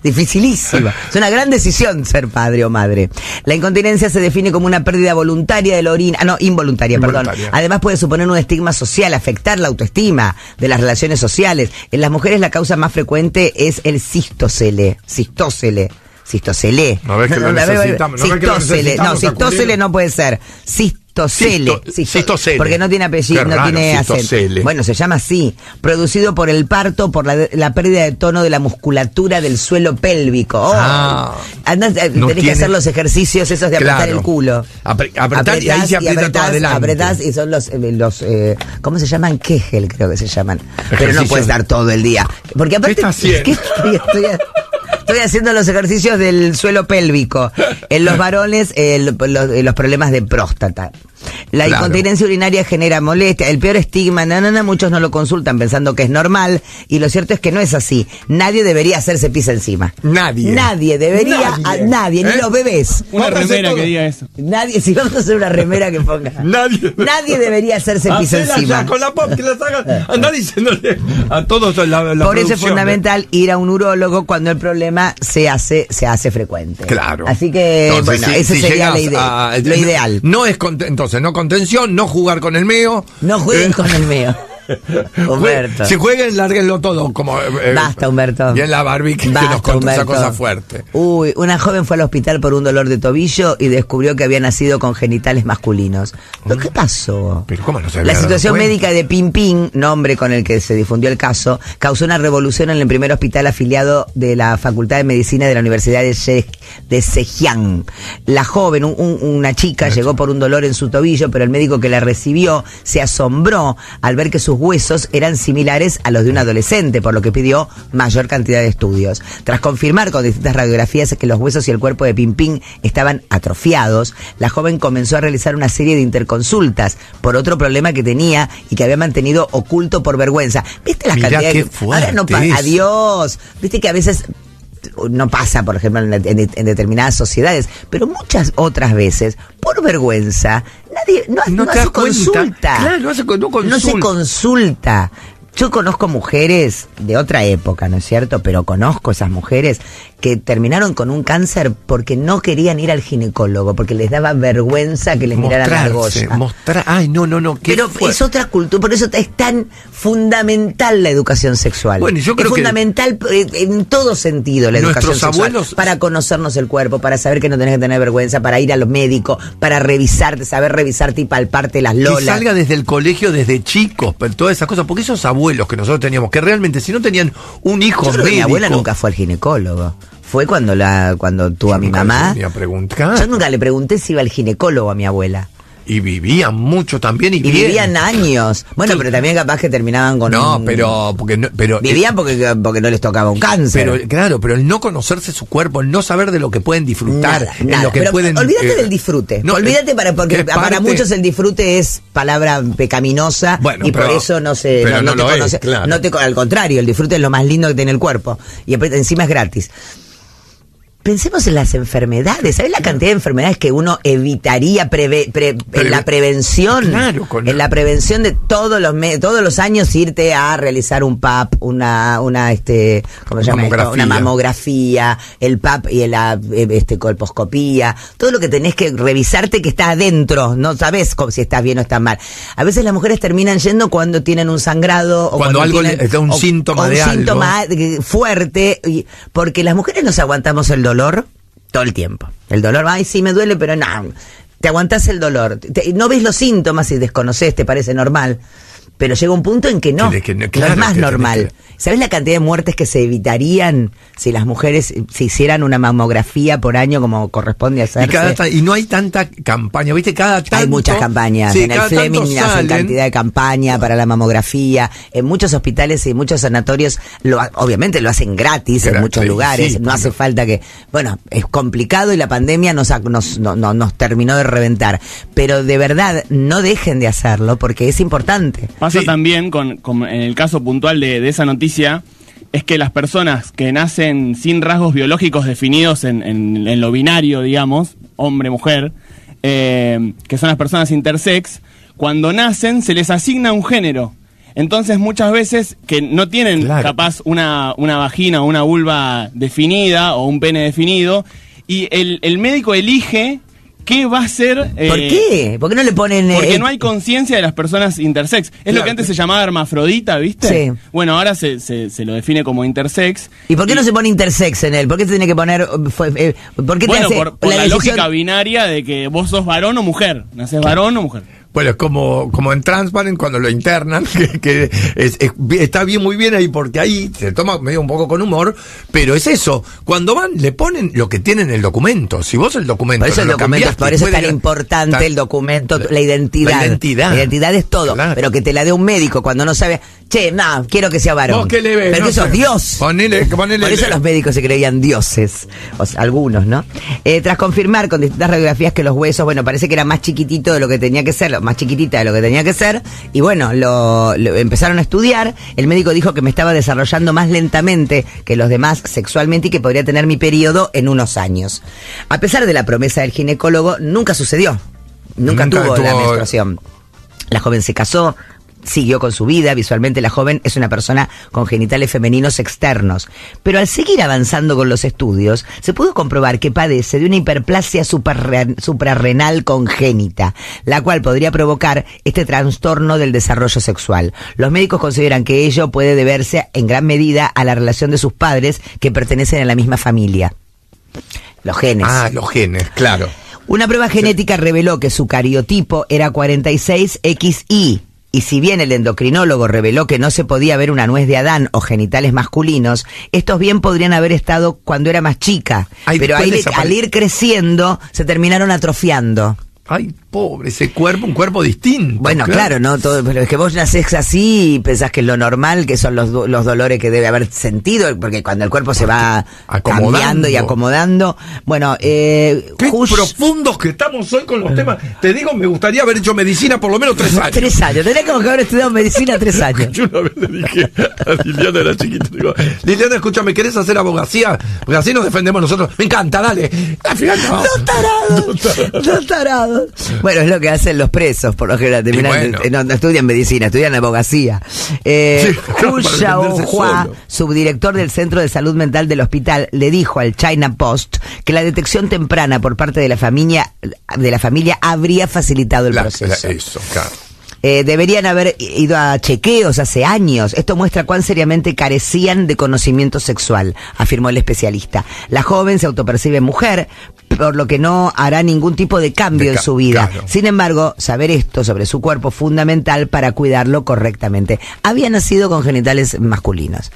Dificilísimo. Es una gran decisión ser padre o madre. La incontinencia se define como una pérdida voluntaria de la orina. Ah, no, involuntaria, involuntaria, perdón. Además puede suponer un estigma social, afectar la autoestima de las relaciones sociales. En las mujeres la causa más frecuente es el cistocele. Cistocele. Cistocele. No ves que lo necesitamos. Cistocele. No, cistocele no puede ser. Cistocele. Cistocele, Cistocele, porque no tiene apellido, raro, no tiene acento. Bueno, se llama así, producido por el parto, por la, la pérdida de tono de la musculatura del suelo pélvico. Oh. Ah, Andás, no tenés tiene... que hacer los ejercicios esos de apretar claro. el culo. Apre apretás, apretás y ahí se aprieta y apretás, todo adelante. Apretás y son los, eh, los eh, ¿cómo se llaman? Kegel creo que se llaman. Pero no puedes dar todo el día. Porque aparte, ¿qué está haciendo? ¿Qué estoy, estoy, estoy, Estoy haciendo los ejercicios del suelo pélvico. En los varones, eh, lo, lo, los problemas de próstata. La claro. incontinencia urinaria genera molestia, el peor estigma, no, no, no, muchos no lo consultan pensando que es normal, y lo cierto es que no es así. Nadie debería hacerse pis encima. Nadie. Nadie debería, nadie, a nadie, ¿Eh? ni los bebés. Una remera que diga eso. Nadie, si vamos a hacer una remera que ponga. nadie. Nadie debería hacerse pis encima. Ya, con la pop que la hagan, andar diciéndole a todos la, la Por eso es fundamental ¿eh? ir a un urólogo cuando el problema se hace, se hace frecuente. Claro. Así que, entonces, bueno, si, esa si sería la idea, a, lo ideal. No es contento. No contención, no jugar con el meo. No jueguen eh. con el meo. Humberto. Si jueguen, lárguenlo todo. Como, eh, Basta, Humberto. Y en la Barby que Basta, nos contó esa cosa fuerte. Uy, una joven fue al hospital por un dolor de tobillo y descubrió que había nacido con genitales masculinos. ¿Pero qué pasó? ¿Pero cómo no se había La situación dado médica de Pimpín, nombre con el que se difundió el caso, causó una revolución en el primer hospital afiliado de la Facultad de Medicina de la Universidad de Zhejiang. La joven, un, un, una chica, Gracias. llegó por un dolor en su tobillo, pero el médico que la recibió se asombró al ver que sus huesos eran similares a los de un adolescente, por lo que pidió mayor cantidad de estudios. Tras confirmar con distintas radiografías que los huesos y el cuerpo de Pimpín estaban atrofiados, la joven comenzó a realizar una serie de interconsultas por otro problema que tenía y que había mantenido oculto por vergüenza. ¿Viste las Mirá cantidades? Qué fuerte Ahora no pasa. Adiós. Viste que a veces... no pasa, por ejemplo, en, en, en determinadas sociedades, pero muchas otras veces, por vergüenza, nadie no, no, no, hace, consulta. Claro, no, hace, no consulta. No se consulta. Yo conozco mujeres de otra época, ¿no es cierto? Pero conozco esas mujeres que terminaron con un cáncer porque no querían ir al ginecólogo, porque les daba vergüenza que les mostrarse, miraran la argolla. Mostrar, ay, no, no, no. Pero fue? es otra cultura, por eso es tan fundamental la educación sexual. Bueno, yo creo es que fundamental en todo sentido la educación sexual. Abuelos... Para conocernos el cuerpo, para saber que no tenés que tener vergüenza, para ir a los médicos, para revisarte, saber revisarte y palparte las lolas. Que salga desde el colegio, desde chicos, pero todas esas cosas, porque esos abuelos que nosotros teníamos, que realmente si no tenían un hijo médico... Mi abuela nunca fue al ginecólogo. Fue cuando la cuando tuvo a mi mamá. Yo nunca le pregunté si iba al ginecólogo a mi abuela. Y vivían mucho también. Y, y vivían años. Bueno, sí. pero también capaz que terminaban con... No, un... pero... porque no, pero Vivían porque, porque no les tocaba un cáncer. Pero claro, pero el no conocerse su cuerpo, el no saber de lo que pueden disfrutar, nada, nada. En lo que pero pueden... Olvídate eh, del disfrute. No, olvídate para porque parte, para muchos el disfrute es palabra pecaminosa bueno, y pero, por eso no se... No, no, no, no te conoce, es, claro. no te, al contrario, el disfrute es lo más lindo que tiene el cuerpo. Y encima es gratis. Pensemos en las enfermedades. ¿Sabés la cantidad de enfermedades que uno evitaría preve, pre, Preve, en la prevención? Claro, con en la prevención de todos los me, todos los años irte a realizar un P A P, una una este, ¿cómo se llama esto? Una mamografía, el P A P y la este colposcopía, todo lo que tenés que revisarte que está adentro, no sabés si estás bien o estás mal. A veces las mujeres terminan yendo cuando tienen un sangrado o cuando, cuando algo tienen, está un o, síntoma o un de síntoma algo fuerte, y, porque las mujeres nos aguantamos el dolor. Dolor todo el tiempo. El dolor, ay, sí me duele, pero no. Te aguantás el dolor. Te, no ves los síntomas y desconoces, te parece normal. Pero llega un punto en que no. Que, claro, no es más que normal. Que... ¿Sabes la cantidad de muertes que se evitarían si las mujeres se hicieran una mamografía por año como corresponde hacerse? Y, cada, y no hay tanta campaña, ¿viste? Cada tanto, hay muchas campañas. Sí, en el Fleming hacen cantidad de campaña para la mamografía. En muchos hospitales y muchos sanatorios, lo, obviamente lo hacen gratis, gratis en muchos lugares. Sí, no hace falta que... Bueno, es complicado y la pandemia nos, nos, no, no, nos terminó de reventar. Pero de verdad, no dejen de hacerlo porque es importante. Pasa sí. también, con, con, en el caso puntual de, de esa noticia, es que las personas que nacen sin rasgos biológicos definidos en, en, en lo binario, digamos, hombre-mujer, eh, que son las personas intersex, cuando nacen se les asigna un género. Entonces muchas veces que no tienen claro. capaz una, una vagina o una vulva definida o un pene definido, y el, el médico elige... ¿Qué va a ser? Eh, ¿Por qué? ¿Por qué no le ponen...? Porque eh, no hay conciencia de las personas intersex. Es claro. lo que antes se llamaba hermafrodita, ¿viste? Sí. Bueno, ahora se, se, se lo define como intersex. ¿Y por qué y... no se pone intersex en él? ¿Por qué se tiene que poner...? Fue, eh, ¿por qué bueno, te hace por, por la, la decisión... lógica binaria de que vos sos varón o mujer. Nacés claro. varón o mujer. Bueno, es como, como en Transparent cuando lo internan, que, que es, es, está bien muy bien ahí porque ahí se toma medio un poco con humor, pero es eso, cuando van le ponen lo que tienen en el documento, si vos el documento... Por eso, no el documento, por eso es tan importante tan, el documento, la, la identidad. La identidad. La identidad es todo, claro. pero que te la dé un médico cuando no sabe, che, no, quiero que sea varón. No, que le ve, pero no, eso es Dios. Ponele, ponele, por eso le... los médicos se creían dioses, o sea, algunos, ¿no? Eh, tras confirmar con distintas radiografías que los huesos, bueno, parece que era más chiquitito de lo que tenía que ser, más chiquitita de lo que tenía que ser, y bueno, lo, lo empezaron a estudiar. El médico dijo que me estaba desarrollando más lentamente que los demás sexualmente y que podría tener mi periodo en unos años. A pesar de la promesa del ginecólogo, nunca sucedió. Nunca, nunca tuvo, tuvo la menstruación. La joven se casó, siguió con su vida. Visualmente la joven es una persona con genitales femeninos externos. Pero al seguir avanzando con los estudios, se pudo comprobar que padece de una hiperplasia suprarrenal congénita, la cual podría provocar este trastorno del desarrollo sexual. Los médicos consideran que ello puede deberse en gran medida a la relación de sus padres, que pertenecen a la misma familia. Los genes. Ah, los genes, claro. Una prueba genética reveló que su cariotipo era cuarenta y seis X Y. Y si bien el endocrinólogo reveló que no se podía ver una nuez de Adán o genitales masculinos, estos bien podrían haber estado cuando era más chica. Ay, pero ahí, al ir creciendo, se terminaron atrofiando. Ay, pobre, ese cuerpo, un cuerpo distinto. Bueno, claro, claro no todo, pero es que vos nacés así y pensás que es lo normal, que son los, los dolores que debe haber sentido, porque cuando el cuerpo se va cambiando y acomodando. Bueno, eh... Qué Hush... profundos que estamos hoy con los temas. Te digo, me gustaría haber hecho medicina por lo menos tres años. Tres años, tendría como que haber estudiado medicina tres años. Yo una vez le dije a Liliana, era chiquita, digo, Liliana, escúchame, ¿querés hacer abogacía? Porque así nos defendemos nosotros. Me encanta, dale. Al final no. Dos tarados, dos tarados. Dos tarados. Bueno, es lo que hacen los presos, por lo general. Bueno. No, no estudian medicina, estudian abogacía. Eh, sí, Xiaohua, subdirector del Centro de Salud Mental del hospital, le dijo al China Post que la detección temprana por parte de la familia, de la familia habría facilitado el la, proceso. La, eso, claro. Eh, deberían haber ido a chequeos hace años. Esto muestra cuán seriamente carecían de conocimiento sexual, afirmó el especialista. La joven se autopercibe mujer, por lo que no hará ningún tipo de cambio de ca en su vida. Claro. Sin embargo, saber esto sobre su cuerpo es fundamental para cuidarlo correctamente. Había nacido con genitales masculinos.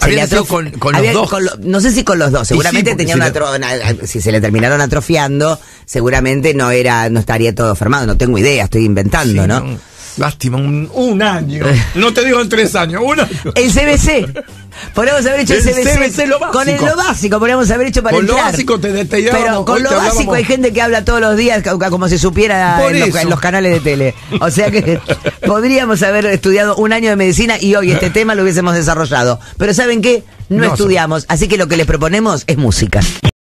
Había con, con había, los dos. Con lo, no sé si con los dos, seguramente sí, tenía si una, atro, una si se le terminaron atrofiando, seguramente no era no estaría todo formado, no tengo idea, estoy inventando, sí, ¿no? no. Lástima, un, un año. No te digo en tres años, un año. El C B C. Podríamos haber hecho el, el C B C. C B C lo con el lo básico, podríamos haber hecho para con entrar. Con lo básico te detallábamos. Pero con lo básico hablábamos. Hay gente que habla todos los días como si supiera en los, en los canales de tele. O sea que podríamos haber estudiado un año de medicina y hoy este tema lo hubiésemos desarrollado. Pero ¿saben qué? No, no estudiamos. Así que lo que les proponemos es música.